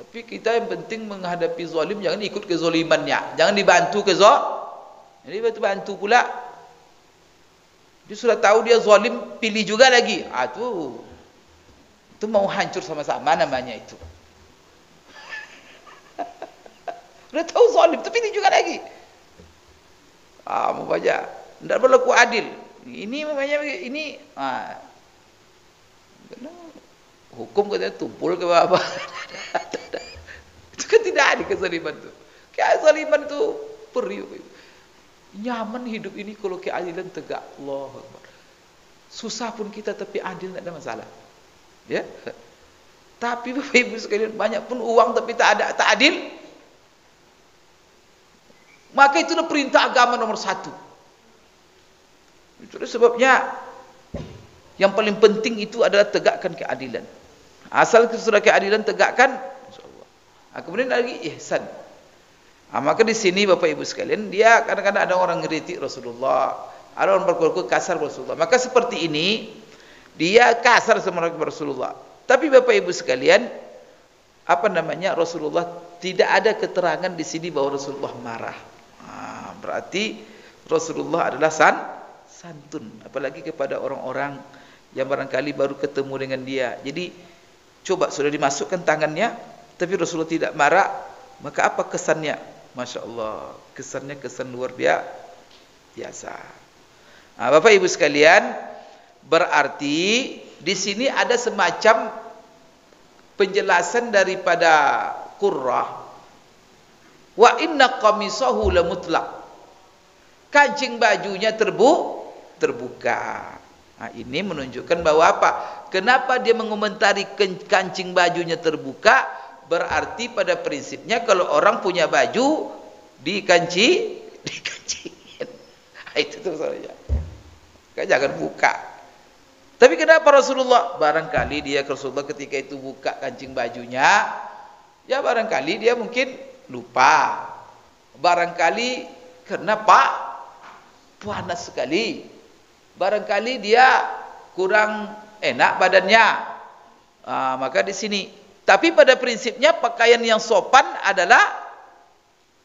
Tapi kita yang penting menghadapi zalim, jangan ikut kezalimannya, jangan dibantu kezal. Jadi bantu-bantu pula. Dia sudah tahu dia zalim, pilih juga lagi. Ah tu. Itu mau hancur sama-sama namanya itu. Sudah tahu zalim, tu pilih juga lagi. Ah, mau baca. Tidak berlaku adil. Ini namanya ini ah. Hukum katanya tumpul ke apa? Itu kan tidak ada kezaliman tu. Kezaliman tu periuk. Nyaman hidup ini kalau keadilan tegak. Allahu Akbar. Susah pun kita tapi adil, tidak ada masalah. Ya. Tapi Bapak Ibu sekalian, banyak pun uang tapi tak ada, tak adil. Maka itulah perintah agama nomor satu. Itulah sebabnya yang paling penting itu adalah tegakkan keadilan. Asal sudah keadilan tegakkan, insyaallah. Nah, kemudian lagi ihsan. Ah, maka di sini Bapak Ibu sekalian, dia kadang-kadang ada orang ngeritik Rasulullah, ada orang berkata kasar Rasulullah. Maka seperti ini dia kasar sama Rasulullah. Tapi Bapak Ibu sekalian, apa namanya Rasulullah tidak ada keterangan di sini bahwa Rasulullah marah. Ah, berarti Rasulullah adalah san, santun, apalagi kepada orang-orang yang barangkali baru ketemu dengan dia. Jadi coba sudah dimasukkan tangannya, tapi Rasulullah tidak marah, maka apa kesannya? Masya Allah, kesannya kesan luar biasa. Nah, Bapak Ibu sekalian, berarti di sini ada semacam penjelasan daripada Qurrah. Wa inna qamisahu la mutlaq. Kancing bajunya terbu, terbuka. Nah, ini menunjukkan bahwa apa? Kenapa dia mengomentari kancing bajunya terbuka? Berarti pada prinsipnya kalau orang punya baju dikanci, dikancingin. Itu terus saja. Jangan buka. Tapi kenapa Rasulullah? Barangkali dia Rasulullah ketika itu buka kancing bajunya, ya barangkali dia mungkin lupa. Barangkali karena pak panas sekali. Barangkali dia kurang enak badannya. Nah, maka di sini. Tapi pada prinsipnya pakaian yang sopan adalah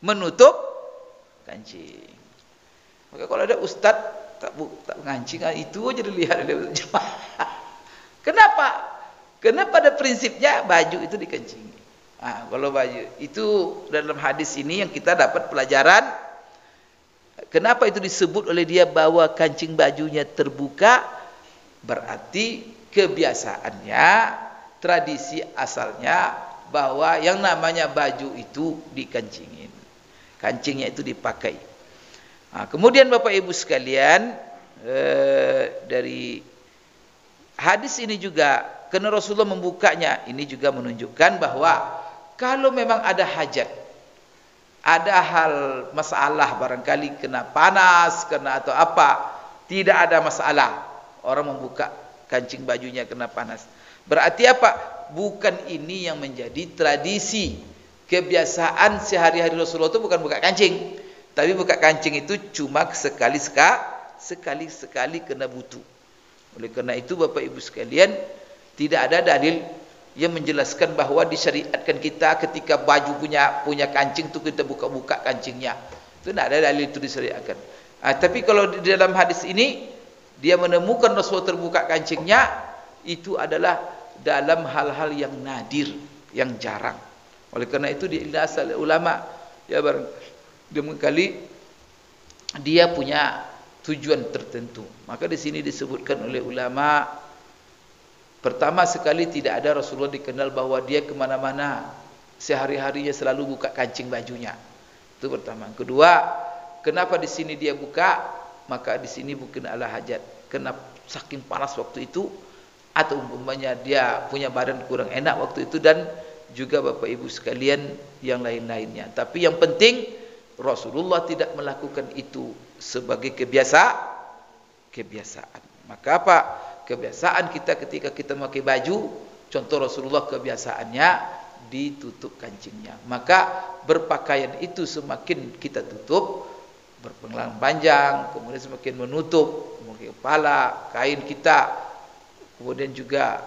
menutup kancing. Maka kalau ada ustaz tak tak ngancing itu aja dilihat oleh jemaah. Kenapa? Karena pada prinsipnya baju itu dikancing. Ah, kalau baju itu dalam hadis ini yang kita dapat pelajaran, kenapa itu disebut oleh dia bahwa kancing bajunya terbuka? Berarti kebiasaannya, tradisi asalnya bahwa yang namanya baju itu dikancingin. Kancingnya itu dipakai. Nah, kemudian Bapak Ibu sekalian, eh, dari hadis ini juga, karena Rasulullah membukanya, ini juga menunjukkan bahwa kalau memang ada hajat, ada hal masalah barangkali kena panas, kena atau apa, tidak ada masalah orang membuka kancing bajunya kena panas. Berarti apa? bukan ini yang menjadi tradisi. Kebiasaan sehari-hari Rasulullah itu bukan buka kancing. Tapi buka kancing itu cuma sekali-sekali, sekali-sekali kena butuh. Oleh karena itu Bapak Ibu sekalian, tidak ada dalil yang menjelaskan bahwa disyariatkan kita ketika baju punya punya kancing itu kita buka-buka kancingnya. Itu tidak ada dalil itu disyariatkan. Nah, tapi kalau di dalam hadis ini, dia menemukan Rasulullah terbuka kancingnya, itu adalah dalam hal-hal yang nadir, yang jarang. Oleh karena itu di asal ulama, ya barang Demengkali dia punya tujuan tertentu. Maka di sini disebutkan oleh ulama, pertama sekali tidak ada Rasulullah dikenal bahwa dia kemana-mana sehari-harinya selalu buka kancing bajunya. Itu pertama. Kedua, kenapa di sini dia buka? Maka di sini bukan ala hajat. Kenapa saking panas waktu itu, atau umpamanya dia punya badan kurang enak waktu itu, dan juga Bapak Ibu sekalian yang lain-lainnya. Tapi yang penting, Rasulullah tidak melakukan itu sebagai kebiasaan. Kebiasaan. Maka apa? Kebiasaan kita ketika kita memakai baju, contoh Rasulullah kebiasaannya ditutup kancingnya. Maka berpakaian itu semakin kita tutup, berpenglang panjang, kemudian semakin menutup, mungkin kepala, kain kita, kemudian juga,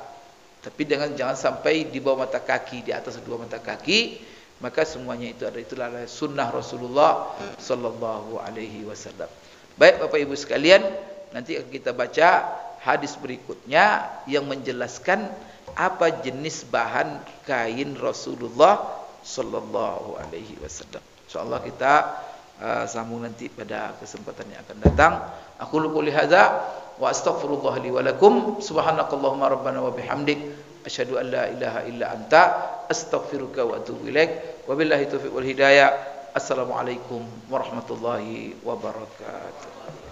tapi jangan jangan sampai di bawah mata kaki, di atas dua mata kaki. Maka semuanya itu ada, itulah sunnah Rasulullah sallallahu alaihi wasallam. Baik Bapak Ibu sekalian, nanti kita baca hadis berikutnya yang menjelaskan apa jenis bahan kain Rasulullah sallallahu alaihi wasallam. Insyaallah kita uh, sambung nanti pada kesempatan yang akan datang. Aku qouli hadza wa astaghfirullah li wa lakum. Subhanakallahumma rabbana wa bihamdik, asyhadu an la ilaha illa anta, astaghfiruka wa atubu ilaik. Wabillahi taufiq wal hidayah. Assalamualaikum warahmatullahi wabarakatuh.